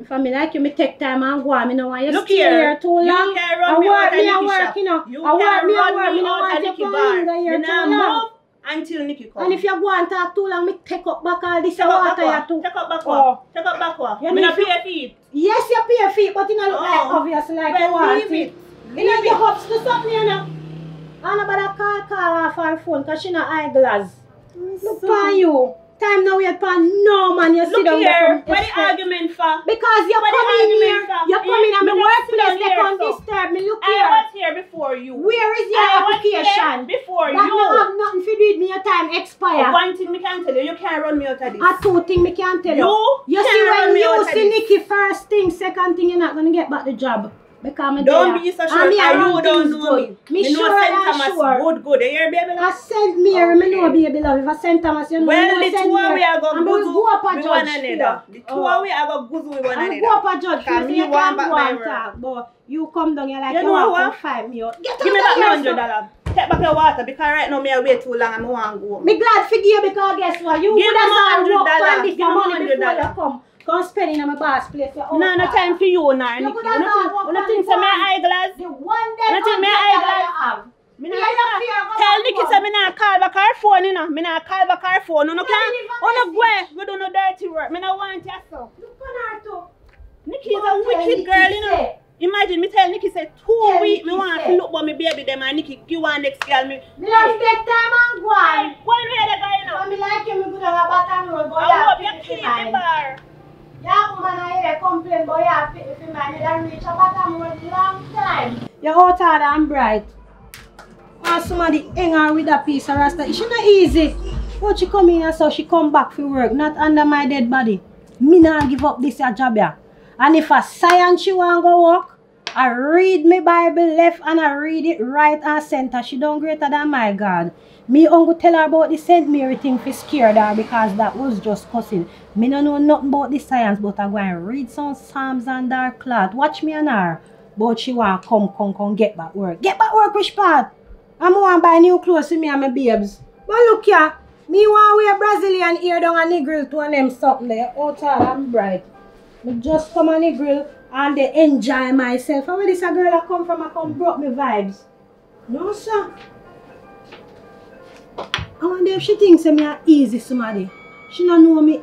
If I like you, me take time and go. I don't want you to stay here too long. I work me and work, you know. I work me and work, you know. I take you too long. Until Nikki comes. And if you go and talk too long, me take up back all this water you too. Take up back what? Take up back what? You not pay feet. Yes, you pay feet, but you don't look like obvious like you want it. You know your hops to something, you know. And about call off her phone because she not eyeglass. Look at you. Time now you're no man, you sit down. Look here, what the argument for? Because you come in here, you come in at my workplace, they can't disturb me. Look here. I was here before you. Where is your application? Before you. That don't have nothing to do with me, your time expire. One thing me can tell you, you can't run me out of this. I two things me can tell you. You see when you see Nikki first thing, second thing, you're not going to get back the job. Don't be so sure. You don't know me. Me sure I am sure. Good, good. You baby love? I sent me. Okay. Me know baby love. If I sent Thomas, you know. Well, the two of we are going to go up a judge. The two of we are going to go with one another. Go up a judge. You can't go and talk. But you come down here like you want to fight me out. Give me that $100. Take back your water because right now I wait too long and I want to go. Me glad for you because guess what? You would have not walked on this money before you come. Come spend in my boss place. No, no time for you now. You could have done nothing to my eyeglass. The one day I have. Tell Nikki say me not call back her phone, you know. Me not call back her phone. You can't. You go. We do no dirty work. Me not want you so. Look on her too. Nikki is a wicked girl, you know. Imagine me tell Nikki say 2 weeks me want to look for me baby them and Nikki give one next girl me. Me like take time and go on. Go and where the guy, you know. I me like you me go down a bottom road go. I hope you keep the bar. Yeah, woman, I complain about your if you man, you don't reach a bottom road long time. You're hot and bright. And somebody hang on with a piece of rasta. It's not easy. But she come in and so she come back for work, not under my dead body. Me not give up this job here. And if a science she want go work, I read my Bible left and I read it right and center. She done greater than my God. Me uncle tell her about the St. Mary thing for scared her because that was just cussing. Me no know nothing about the science but I go and read some psalms and her cloth. Watch me and her. But she want come get back work. Get back work which part? I'm going to buy new clothes for me and my babes. But look here. Me want wear Brazilian ear down and grill to them something there. Out tall and bright. Me just come and grill. And they enjoy myself. And where this a girl I come from, I come broke me vibes. No, sir. I wonder if she thinks I'm easy somebody. She don't know me.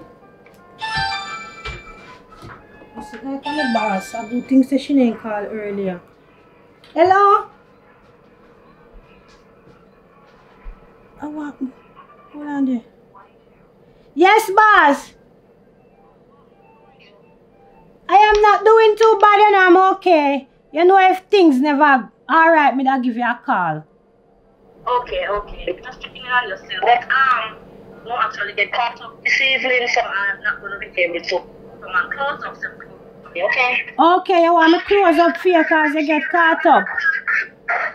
I said, I call the boss. I do things that she didn't call earlier. Hello? I want me. Hold on there. Yes, boss. I am not doing too bad and I'm okay. You know if things never alright, me that give you a call. Okay. Just checking on yourself. But no actually get caught up this evening, so I'm not gonna be able to come and close up some okay? Okay, you want me close up for you because you get caught up.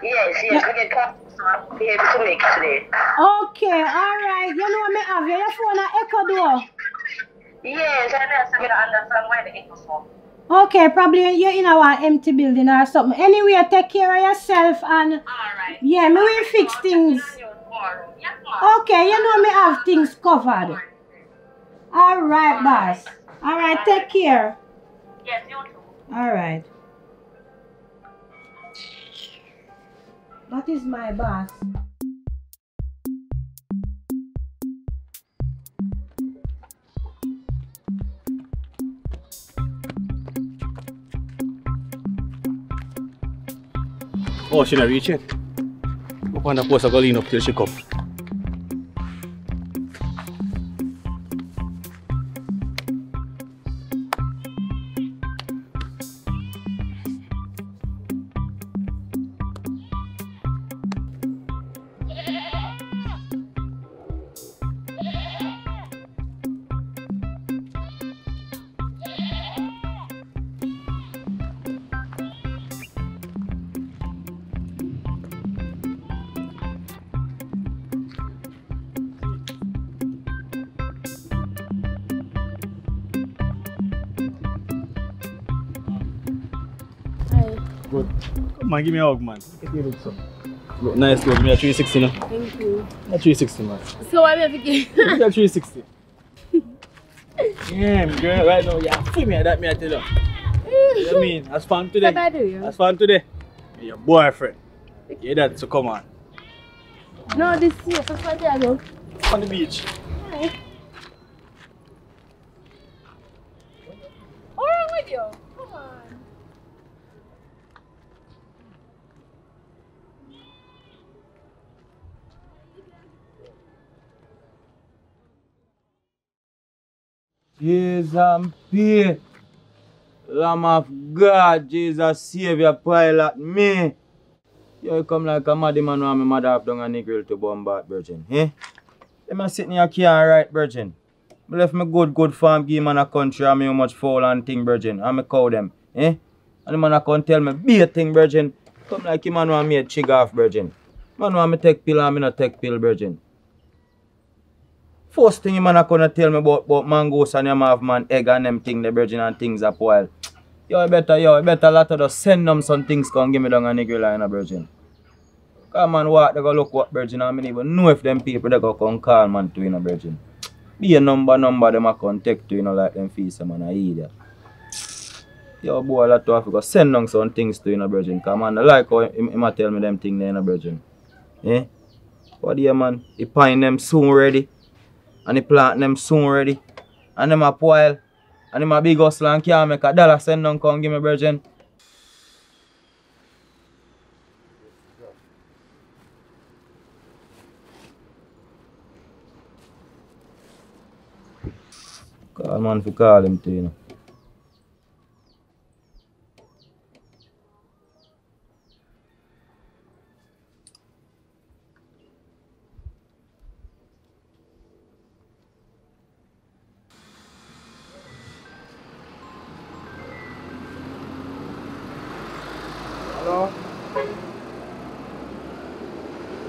Yes, we get caught up so not be able to make it today. Okay, alright. You know me have your phone at echo door. Yes, I don't understand why the echo phone. Okay, probably you're in our empty building or something. Anyway, take care of yourself and alright. Yeah, me will fix things. Okay, you know me have things covered. Alright, boss. Alright, take care. Yes, you too. Alright. That is my boss. Oh, she not reaching. I'm going to post a girl in up till she comes. Good. Come on, give me a hug, man. Look nice, go. Give me a 360 now. Thank you. A 360, man. So I'm having a 360. Yeah, girl, right now, yeah. Give me that, me I tell you. You know I mean? That's fun today. That's fun today. Your boyfriend. Yeah, that, so come on. No, this is for Santiago. On the beach. Hi. All right with you. Come on. Jesus, be Lamb of God, Jesus, Savior, Pilot, me. You come like a mad man who my mother have done a nigger to bombard, Virgin. Eh? I'm sitting here, can't right, Virgin. I left my good farm, give man a country, and me how much foul and thing, Virgin. And I call them. Eh? And the man can tell me, be a thing, Virgin. Come like a man who made chig off, Virgin. Man who me take pill and me not take pill, Virgin. First thing you man are gonna tell me about mangoes and your mouth, man, egg and them thing, the virgin and things up while. Yo, better lot of just send them some things come give me down a nigga line a virgin. Come on, walk, they go look what virgin and I don't even know if them people they go come call man to in a virgin. Be a number them a contact to, you know, like them fees man I either. Yo boy lot of go send them some things to in a virgin. Come on, they like how him tell me them thing there in a virgin. Eh? What do you man? He pine them soon ready. And he plant them soon ready. And them a while. And them a big hustle and can't make a dollar send down come give me virgin. Call man for call him to, you know.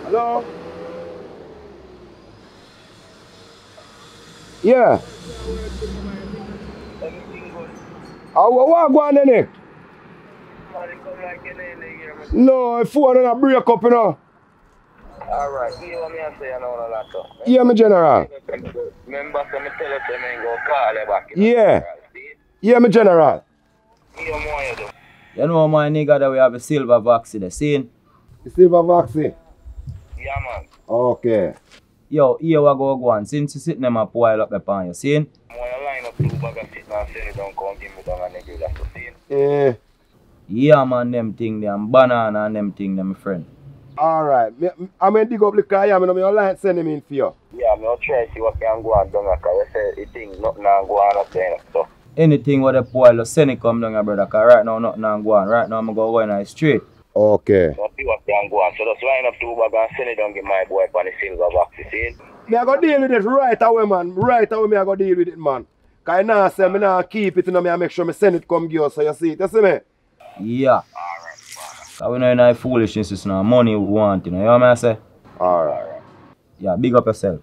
Hello? Yeah. What go on then? No, if you want to break up, you know. Alright, you want me to say no later. Yeah, my general. Remember, so me tell you to go call you back. Yeah. Yeah, my general. You know my nigga that we have a silver vaccine, the scene. The silver vaccine? Yeah, man. Okay. Yo, here we go on. Since you sitting them up while up upon you, seen? I'm going to line up 2 bags of shit and say, don't come give me down and nigga, that's the scene. Eh. Yeah, man, them thing them, banana and them thing them, my friend. Alright. I'm going to dig up the car, I'm going to send them in for you. Yeah, I'm going to try to see what can go on down there, because I say, the thing, nothing can go on up there, so. Anything with the poil, send it come down here, brother, because right now, nothing can go on. Right now, I'm going to go in straight. Okay. So see what can go on. So just line up 2 bags and send it down, give my boy on the silver box, you see? I'm going to deal with it right away, man. Right away, I'm going to deal with it, man. Because I now say, I'm going to keep it and I make sure I send it come give us, so you see it, you see me? Yeah. Alright, brother. I wouldn't know no foolishness, it's no money you want, you know what I say? Alright. Yeah, big up yourself.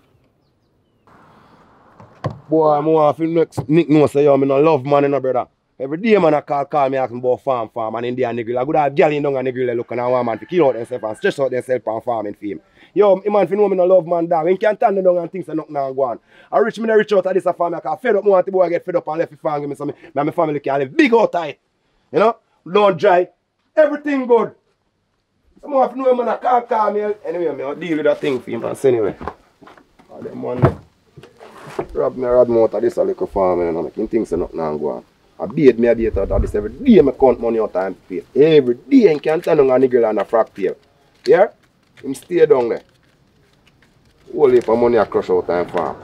Boy, I'm going to make Nick know say yo, I no love money, no brother. Every day man I call me asking about farm and in there nigga. I go have girl in down and nigga looking at one man to kill out themselves and stress out themselves and farming for him. Yo, him man fi know me no love man dog. He can't turn them down and things so nothing and go on. I reach me no reach out of this farm, I can fed up more until boy I get fed up and left the farm give me something. Me and my family can live big out tight. You know? Don't dry. Everything good. Some of you know man I can't call me. Anyway, I'll deal with that thing for him and anyway. All them one rob me out of this a little farm and I'm making things so nothing and go on. I beat me a bait out of this every day. I count money out of him. Every day I can't turn on a nigga and a frack tail. Yeah? Him stay down there. Whole heap of money I crush out of him farm.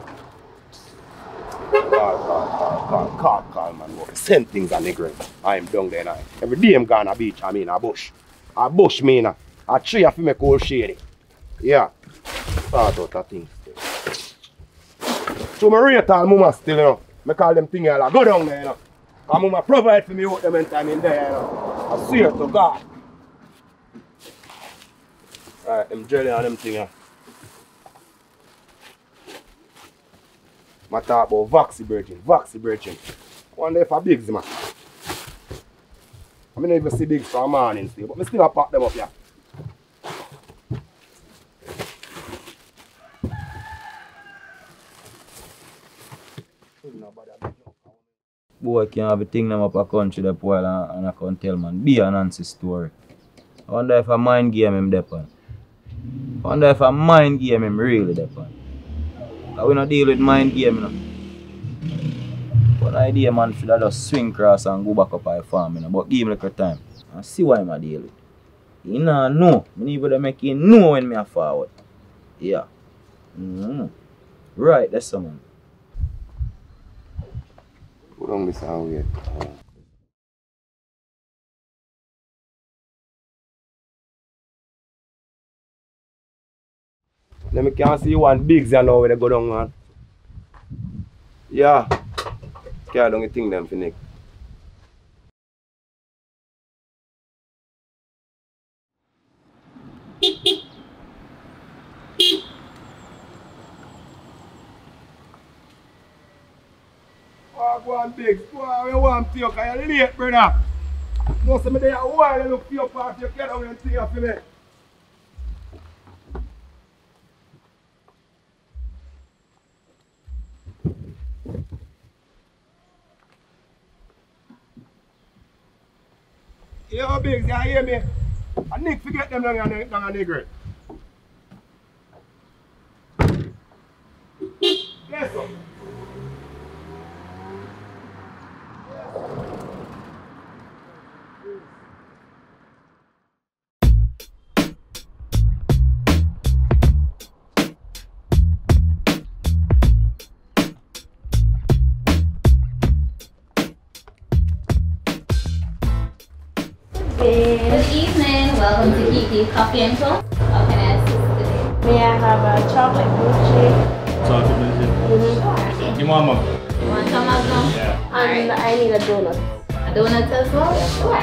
Call man. Same things a nigga. I'm down there now. Every day I'm gone a beach, I mean a bush. A bush mean a tree of me cold shady. Yeah. Start out of things. So my rate all mama still you know. I call them things like go down there you know. I'm going to provide for me out them time in there, you know. I swear to God. Alright, them jelly and them thing. I talk about Voxy Virgin. I wonder if I bigs them. I mean, I even see bigs from morning still, but I still pack them up here. Boy can have a thing them up a country that while and I can't tell man. Be a Nancy story. I wonder if I mind game him depan. I wonder if I mind game him really depan. I will not deal with mind game no. But idea man should have just swing cross and go back up by farm you know. But give him like a time. I see why I deal with. He nah know. I need to make him know when me a forward. Yeah. Right, that's someone. Put on this out here. Let me can see one big and now where they go down man. Yeah. Carry down the thing them for Nick. One big, boy, I want to you, because you're late, brother. Most of me there, why you look for your party, you get out and see you for me. Yo, Biggs, you hear me? And Nick, forget them down the grid. Yes, sir. Welcome to Kiki Coffee and Talk. How can I assist you today? May I have a chocolate milkshake? Chocolate milkshake? Sure. You want some? You want some as well? Yeah. And right. I need a donut. A donut as well? Sure.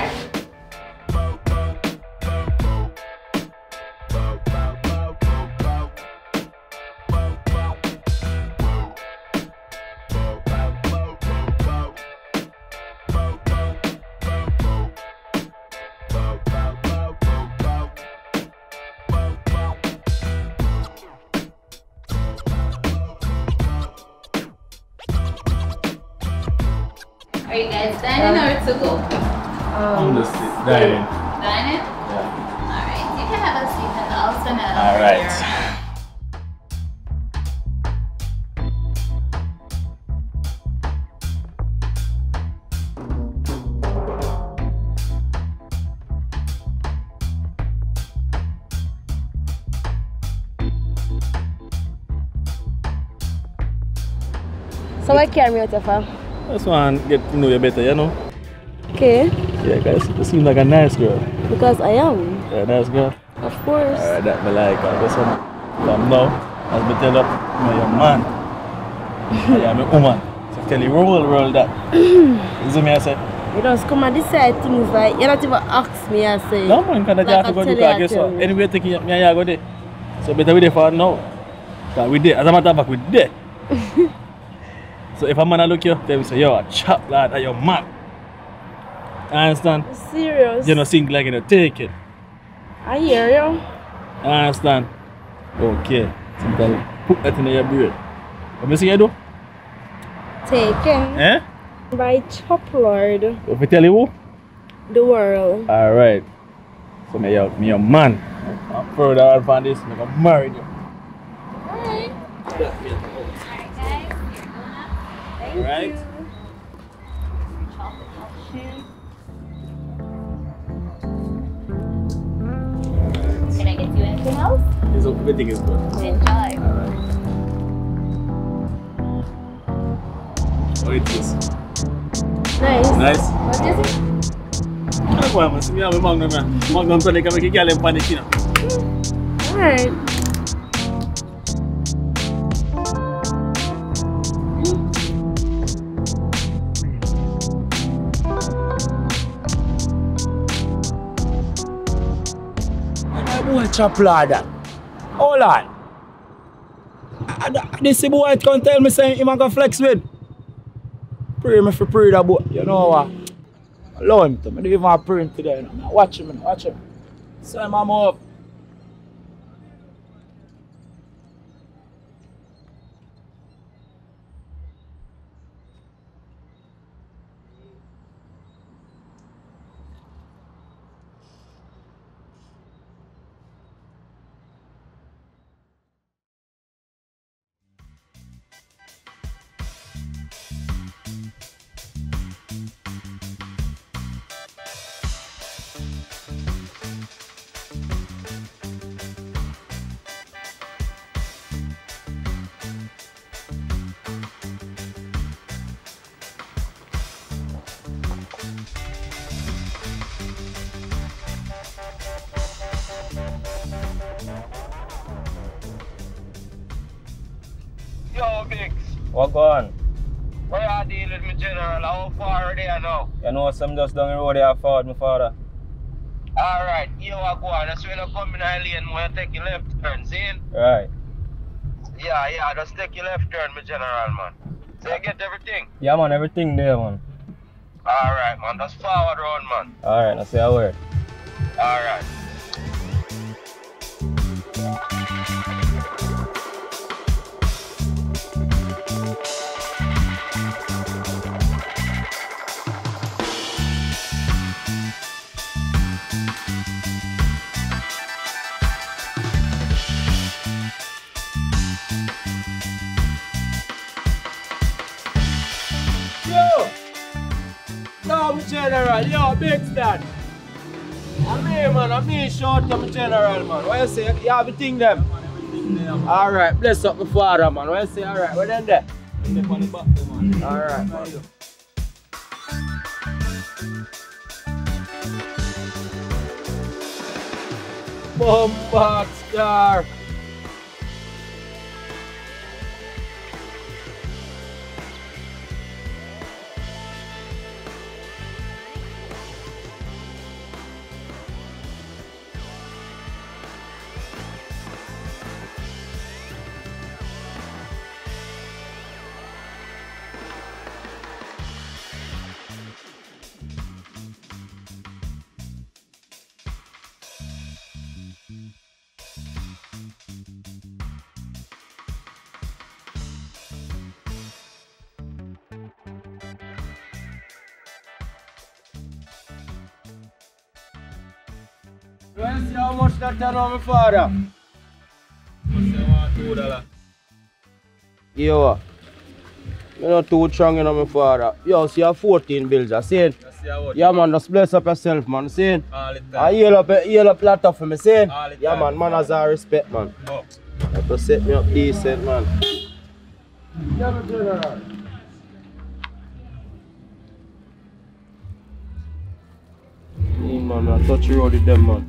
Are you guys dining or to go? I'm just dining. Dining? Yeah. Alright, you can have a seat and I'll send it out. Alright. So where can we get from? I just want to get to know you better, you know? Okay. Yeah, guys, you seem like a nice girl. Because I am. Yeah, a nice girl. Of course. Alright, that me like. I guess I'm now, as me tell up, I'm a man. I am a woman. So tell you, roll that. You see me, I say, You just come and decide things like, you don't even ask me and say. No man, because I have to go do that, guess what? Anyway, taking me and you go there. So better we there for now. Because we there, as a matter of fact, we there. So if a man look you, they will say, yo, a chap lad, are you mad? I understand? Serious? You know, think like you know, take it. I hear you. I understand? Okay. Sometimes put that in your brain. What do you say you do? Take it. Eh? By chop lord. If we tell you who? The world. Alright. So me your man. I'm further out from this, I'm gonna marry you. Alright. Alright guys, you're gonna thank you. Alright. Can I get you anything else? Yes, everything is good. Enjoy. Alright. What it is? Nice. Nice. What is it? I don't know. I have a magnum. Magnum so they can make a girl in panic. Alright. I want chop ladder. Hold on. This boy can't tell me saying he can flex with. Pray me for pray that boy, you know what? Allow him to, I don't even pray today, you know? Watch him, watch him. Sign my mom up. What go on? Where I deal with my general, how far are they now? You know some just down the road there forward, my father. Alright, you are going. That's when I come in the lane when I take your left turn, see? Right. Yeah, yeah, just take your left turn, my general, man. So you get everything? Yeah man, everything there, man. Alright man, just forward round, man. Alright, I'll say a word. Alright. General, yo, big stat. I'm here, man. I'm here short to my general, man. What you say? You have a thing, them? Alright, bless up my father, man. What you say? Alright, what then there? Step on the back, man. Alright, man. Bombard star. You want to see how much that turn on my father? $2. Yo, you're not too strong, you know, my father. Yo, see, you have 14 bills, I see it. Yeah, man, just bless up yourself, man, see it. All the time. I heal up a lot of me, see it. All the time. Yeah, man, man has our respect, man. Oh. Just set me up decent, man. Yeah, my general. Hey, man, I touch you all the them, man.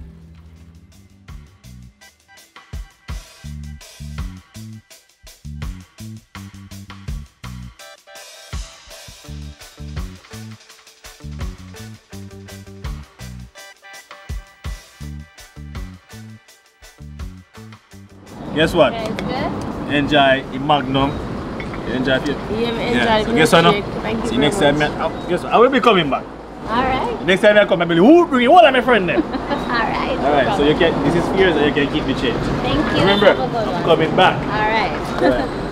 Guess what? Enjoy the Magnum. Enjoy it. Yeah, so guess what? No? See you next time. I will be coming back. Alright. Next time I come, I will be bring all of my friends there. Alright. Alright, so you can, this is yours and you can keep the change. Thank you. Remember, I'm coming back. Alright. All right.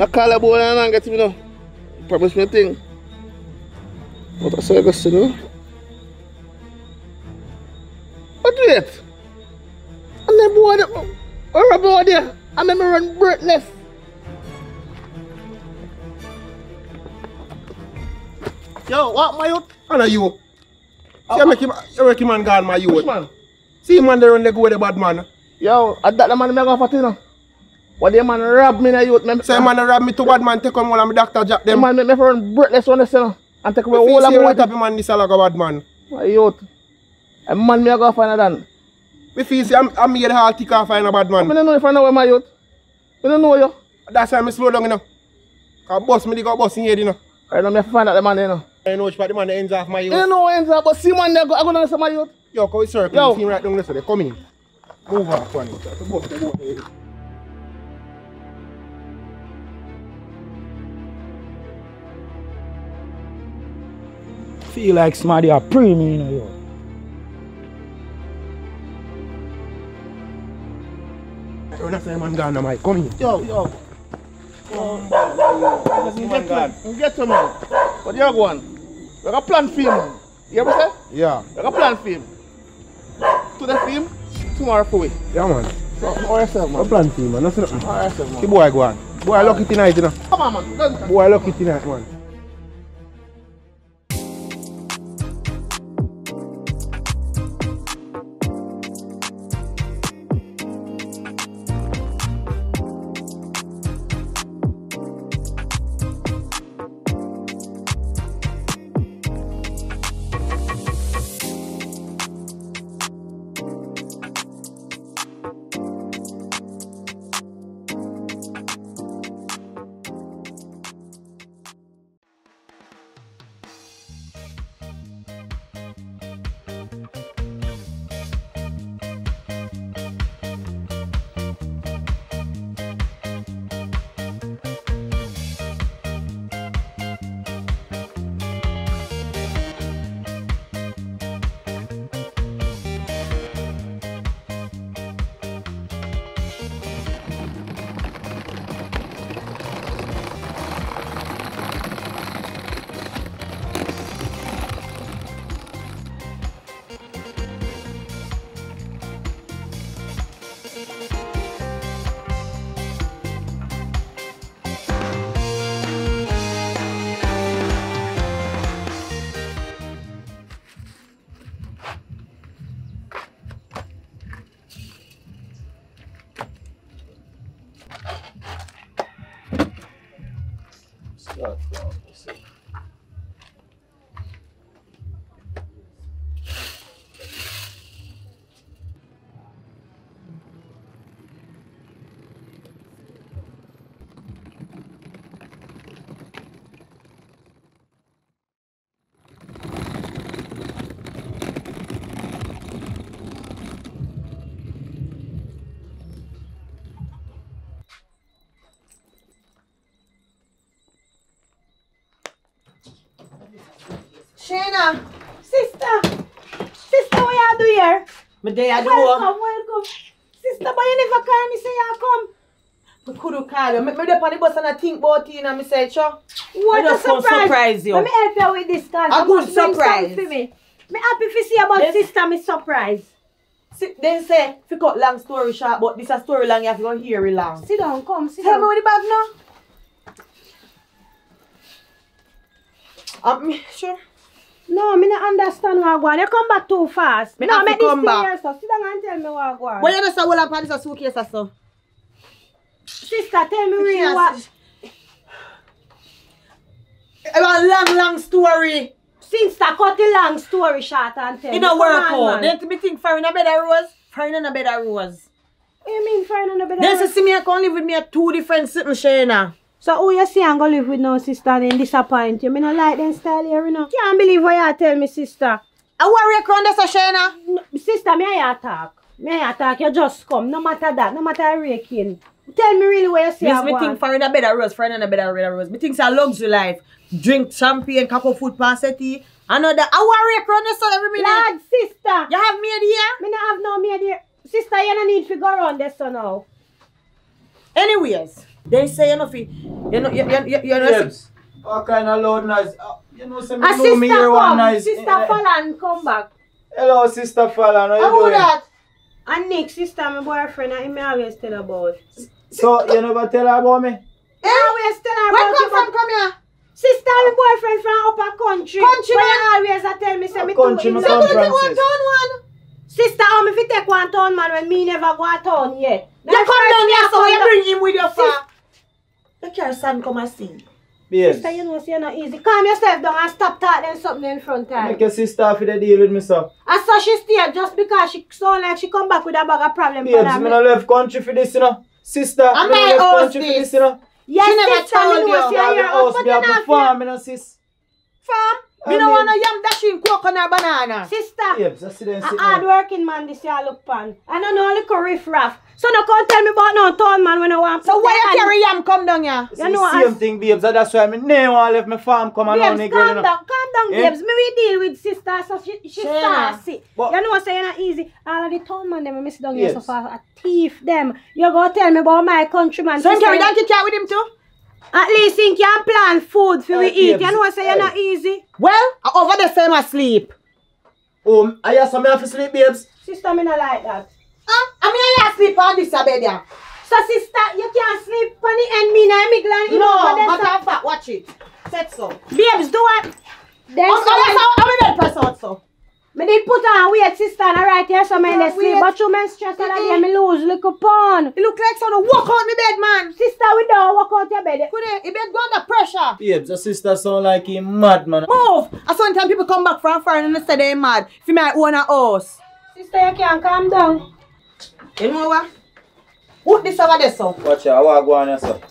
I call a boy and get him, you know. Promise me a thing. But I saw you go see, no? What do it? And the boy, or a boy there, and then I run breathless. Yo, what my youth? And a you. See, you make him and gone my youth. Which man? See, man, they run the go with the bad man. Yo, I that the man I go for thing, no? What the man rob me now, youth? Say man rob me to bad man, take him all of my doctor jack them. The man make me run breathless on the cell and take away all of my water. Man this all like a bad man. My youth. A man me a go find a dan. We feel say I'm made hard tick and find a bad man. I don't know if I know where my youth. I don't know you. That's why I slow down, you know. Cause boss me they got boss in here, you know. I don't know if I find out the man, you know. I know which part the man ends off my youth. I don't know where ends off, but see man they go, I go down to my youth. Yo, cause we circle, team right down there so they come in. Move off one. Feel like somebody are preying me, you know, yo. Yo, that's the man gone now, Mike. Come here. Yo, yo. Get to me. What do you want? We got a plan for him, man. You ever say? Yeah. We got a plan for him. Today for him, tomorrow for we. Yeah, man. So, all yourself, man. A plan for him, man. Nothing. All yourself, man. See boy go on. Boy, I lucky tonight, you know. Come on, man. Don't. Boy, I lucky tonight, man. Shana, sister, what you do here? My day I do. Welcome. Sister, but you never call me, say you come. I couldn't call you. I went on the bus and I think about you and I said, sure. What a surprise you. Let me help you with this call. A good surprise. I'm happy to see about then, sister, my surprise. Then say, if you cut long story short, but this a story long, you have to hear it long. Sit down, come, sit down. Tell me with the bag now. Sure. No, I don't understand what I'm going. You come back too fast. No, I come back. So sit down and tell me what I'm going. Well, you just hold up on this suitcase or so. Sister, tell me really what. A long story. Since I cut the long story short and tell you. It don't work out. Don't you think Farina no better rose? Farina no better rose. What do you mean Farina no better rose? They see me I can live with me at two different cities, Shayna. So who you see I'm going to live with now, sister, and disappoint you? I don't like them style here, you know. Can't believe what you tell me, sister. I worry around this, Shayna. No, sister, I attack. You just come. No matter that. No matter the raking. Tell me really what you say. Yes, I think Farina better rose. Farina better rose. I think it's a luxury life. Drink champagne, cup of food, passetti. Another hour around the sun every minute. Lad, sister. You have maid here? I don't have no maid here. Sister, you don't need to go around the sun now. Anyways, they say you know. All kind of loudness. You know, some me here one night. Sister Fallon, come back. Hello, Sister Fallon. How you that? And Nick, sister, my boyfriend, I may always tell about. So, you never tell her about me? I always tell her about. Where come from? Come here. Sister, my boyfriend from upper country. Country, man. Always tell me, say, me country, no come from one town, one. Sister, how if you take one town, man, when me never go a town yet? You come down here, so you bring him with your far. Look your son come and sing. Yes. Sister, you know, you're not easy. Calm yourself down and stop talking something in front of her. Make your sister for the deal with me, sir. And so she stayed just because she sound like she come back with a bag of problems. Babes, I'm not left country for this, you know. Sister, I'm not left country for this, you know. Yes, she never told you. I have a farm, sis. Farm? I don't want a yam dashing coconut banana. Sister, yes, a hard-working man this year look pan. I don't know, little riff-raff. So no come tell me about no town man when I want. So why you carry yam come down here? It's the same thing, babes. That's why I never want to leave my farm come along. Babes, calm down, babes. Me we deal with sister, so she starts it. You know, so you're not easy. All of the town man, them miss down here so far. A thief, them. You go tell me about my countryman. So you carry down kitchen with him too? At least you can plan food for we eat. You know what I say? You're not easy. Well, I over the same asleep. I hear some have to sleep, babes. Sister, me not like that. Huh? I mean, I sleep on this bed here. So, sister, you can't sleep on the end. Me now, me glad. No, matter of fact, watch it. Set so. Babes, do what? Then I'm gonna press out so. Me they put on weird sister and right here so men they sleep. But you men stress that day me lose look upon. You look like someone walk out my bed, man. Sister, we don't walk out your bed. Could he bed go under pressure? Yeah, the sister sound like he mad, man. Move! I saw time people come back from foreign and they say they mad. If you might own a house. Sister, you can't calm down. You know what? Put this over there, so. Watch it, I want to go on yourself.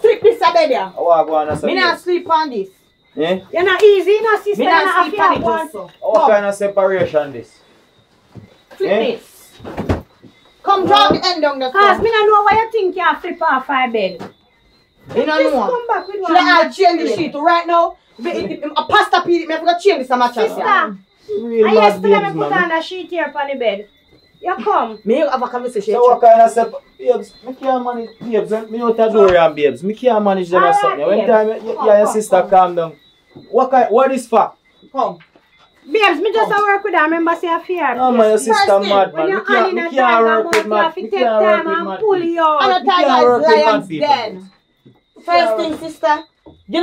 Flip this over there. I want to go on yourself. Me not sleep on this. Eh? You're not easy, no sister. You're not sleep on it also. What kind of separation this? Flip this. Come drag the end down the floor. Cause me don't know why you think you flip off my bed. You don't know. Come back with one. I'll change the sheet right now. A pasta peel. I forgot to change this a match. Sister, I used to let me put on a sheet here on the bed. You come. Me have a conversation. So what kind of separation? Babes, I can't manage. Babes, I don't worry on babes. I can't manage them or something. When time your sister calm down. What is for? Come. Babes, me just a work with her. Remember, say a fear. No, man, your sister mad, man. You can't work with mad. You can't work with mad. You can't work with mad people. First thing, sister, you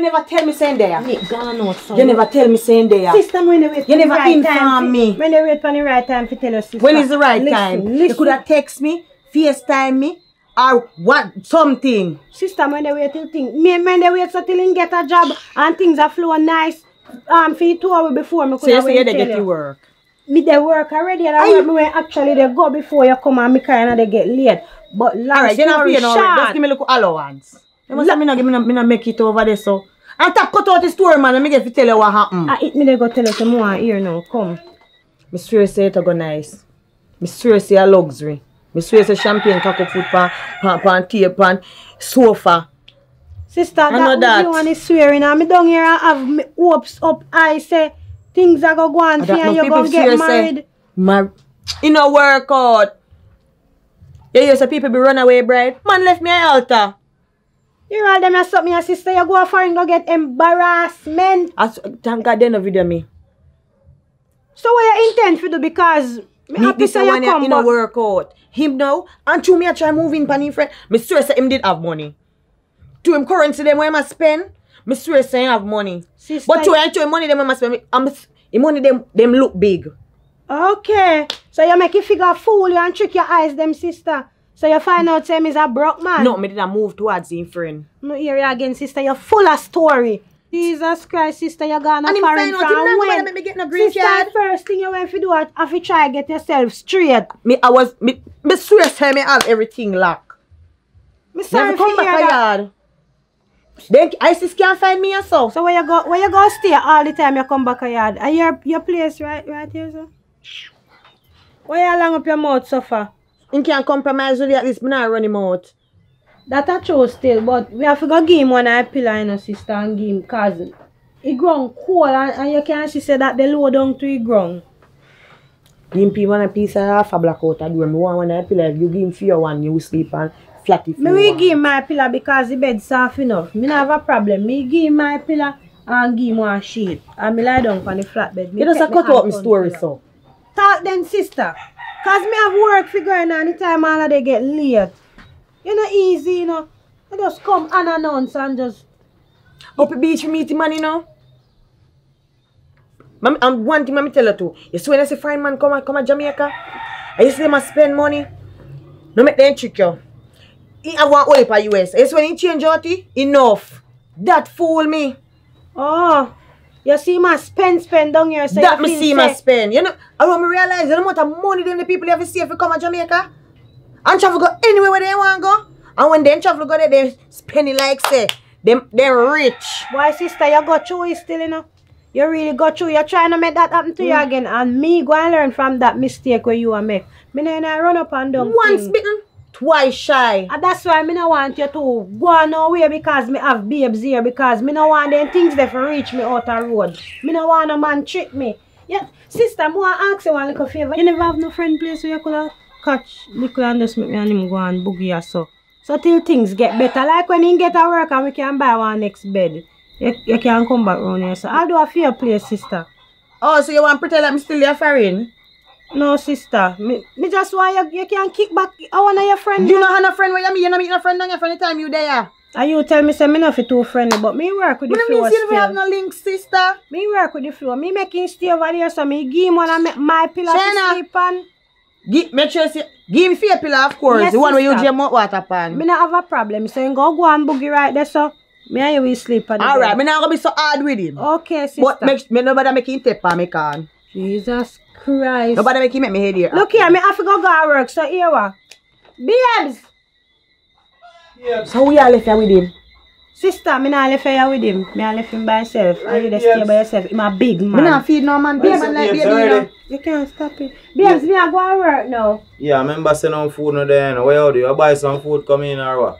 never tell me saying there. You never tell me saying there. Sister, when they wait for the right time. When they wait for the right time, to tell us, sister. When is the right time? You could have text me, FaceTime me. Or what something. Sister, when they wait till things, when they wait so till you get a job and things are flowing nice, for you 2 hours before me could have waited. So you say they get to work? Me they work already and I when actually they go before you come and me kind of they get late. But alright, you know, just give me a little allowance. You must me not give me not make it over there so. And tap cut out the story man and me get to tell you what happened. I eat me they go tell you some more here now, come. Me swear say it go nice. Me swear say a luxury. I swear to champagne, taco food, pan, tea, pan, sofa. Sister, that one is swearing. I'm down here and have my hopes up. I say, things are going to go on here and you're going to get married. It no work out. You used to people be runaway bride. Man left me an altar. You all them assault me and sister. You go for and go get embarrassment. Thank God they no video me. So what you intend to do because... Me happy say you come back. Work out. Him now, and to me I try moving pan in friend. Me swear say him did have money. To him currency them where I spend. I swear saying I have money. Sister, but you enjoy money, them must spend the money them look big. Okay. So you make you figure fool you and trick your eyes, them sister. So you find out say is a broke man. No, me didn't move towards him, friend. No hear you again, sister. You're full of story. Jesus Christ, sister, you're gonna foreign from when? Make me get no green sister, card. First thing you want to do, have to try get yourself straight. Me swear say me have everything locked. Me sorry come back yard. Then ISIS can't find me yourself. So where you go stay all the time you come back a yard? Are your place right here, sir? Why you long up your mouth suffer? You can't compromise with you at least me not run him out. That a true still, but we have to go give him one eye pillar, you know, sister, and give him cousin. He grown cold and you can't see say that they low down to he grown. Give him people a piece of half a black out and do him one eye pillar. You give him fear one, you sleep and flat if you want. Me give my pillow because the bed soft enough. Me not have a problem. Me give my pillow and give my sheet. And me lie down on the flat bed. You just cut out my story, so. Talk then, sister. Because me have work for going on the time all of they get late. You know, easy, you know. I just come unannounced and just... Up the beach meet the man, you know. And one thing I tell you too. You see when I see fine man come to Jamaica, I used to them spend money. No make them trick you. I want all for US. It's when he change out enough. That fool me. Oh. You see my spend down here. So that me see my spend. You know, I want me realize the amount of money them the people ever see if you come to Jamaica. And travel go anywhere where they want to go. And when they travel go there, they spend it like say. They're rich. Why sister, you got through it still, you know. You really got through. You're trying to make that happen to you again. And me go and learn from that mistake where you are make. Me and I run up and down. Once bitten. Twice shy. And that's why I don't want you to go nowhere because I have babes here. Because I don't want them things that reach me out the road. I don't want a man trick me. Yeah. Sister, I want to ask you one little favor. You never have no friend place where you could catch Nicola and just make me and him go and boogie or so. So till things get better. Like when he get a work and we can buy one next bed. You can come back round here. So I'll do a fair place, sister. Oh, so you want to pretend like I'm still your foreign? No, sister. Me just want you can kick back. I want your friend. You don't have a friend where you meet. You don't meet no friend every time you there. And you tell me, say, me not too friendly, but me work with the flow. Me still have no link, sister. Me work with the flow. Me make him stay over there, so me give him one of my pillow to sleep on. Make sure you give him fair pillow, of course. Yes, the one where you jam water pan. Me not have a problem, so you go and boogie right there, so me and you will sleep on the bed. Alright, me not gonna be so hard with him. Okay, sister. But me nobody make him tip on me, can. Jesus Christ. Nobody make you make me head here. Look here, me have to go to work, so here what? Babes! Babes. So we all left here with him? Sister, I not left here with him. I left him by myself. Right, and you just stay by yourself. He's a big man. I not feed no man. Babes, like baby, you can't stop it. Babes, me I go to work now. Yeah, I remember sending on food no there. Where you do? You buy some food, come in or what?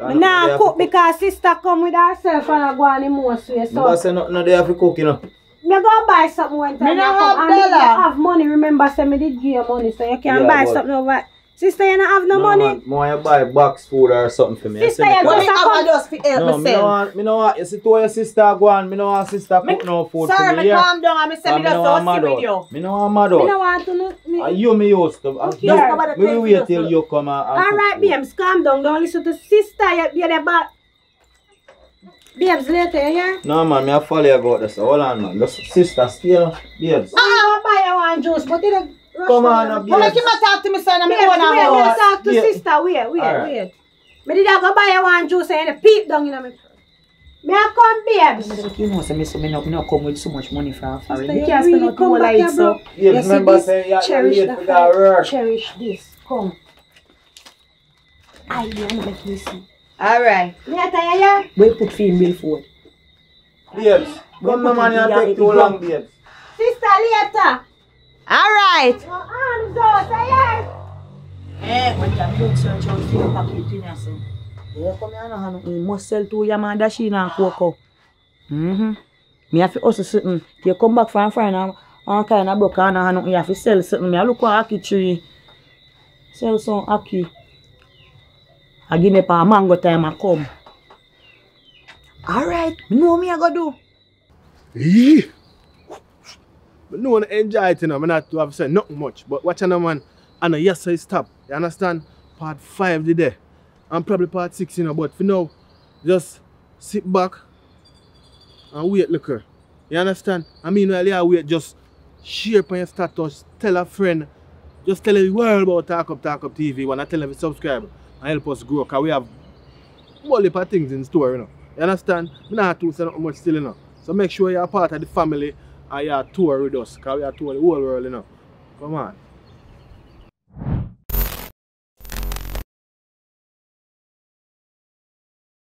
I not cook because sister come with herself and I go on the most way. So. I said nothing there for cooking. You know? Me go buy something one time. I have money. Remember, say me did give you money, so you can buy something over. Sister, you don't have no money. Man, you buy box food or something for me. Sister, you just have just for help myself. Me no want. You see, to your sister go on. Me no want sister cook no food for me. Sorry, me calm down. I me say me just want to see with you. Me no want mad out. Me no want to know. You me used to. Me will wait till you come. All right, babes, calm down. Don't listen to sister. You're the bad. Babes, later, yeah? No, man, I follow you about this. Hold on, man. Your sister still, babes. I'll buy you one juice, but it'll rush. Come on, babes. Well, make you talk to me, son. I'm going to wait. Talk to sister. Wait. I did go buy you one juice and peep down, you know. May I come, babes? You know, I'm not come with so much money for her. You can't spend out more like so. Yes, remember, say, you cherish this. Come. I am going to listen. Alright. We put female food. Babes, come man, you take too long, babes. Sister, later. Alright. Arms out, eh, but you search out your packet in yourself. You come here and you must sell to your man that she and cocoa. Me have to also something. You come back from friend and kind of broke and you have to sell something. I look at Aki tree. Sell some Aki. I give me a mango time and come. Alright, you know what I go do. Yeah. I don't want to enjoy it, you know. I not to have said nothing much. But watch out, man. I know, yes, I stop. You understand? Part 5 today. And probably part 6, you know. But for now, just sit back, and wait, look her. You understand? I mean, while you wait, just share upon your status, tell a friend, just tell the world about TalkUp TV. When I tell them to subscribe and help us grow, because we have multiple things in store, you know. You understand? We don't have to say nothing much still, you know. So make sure you're a part of the family and you're a tour with us, because we are touring the whole world, you know. Come on.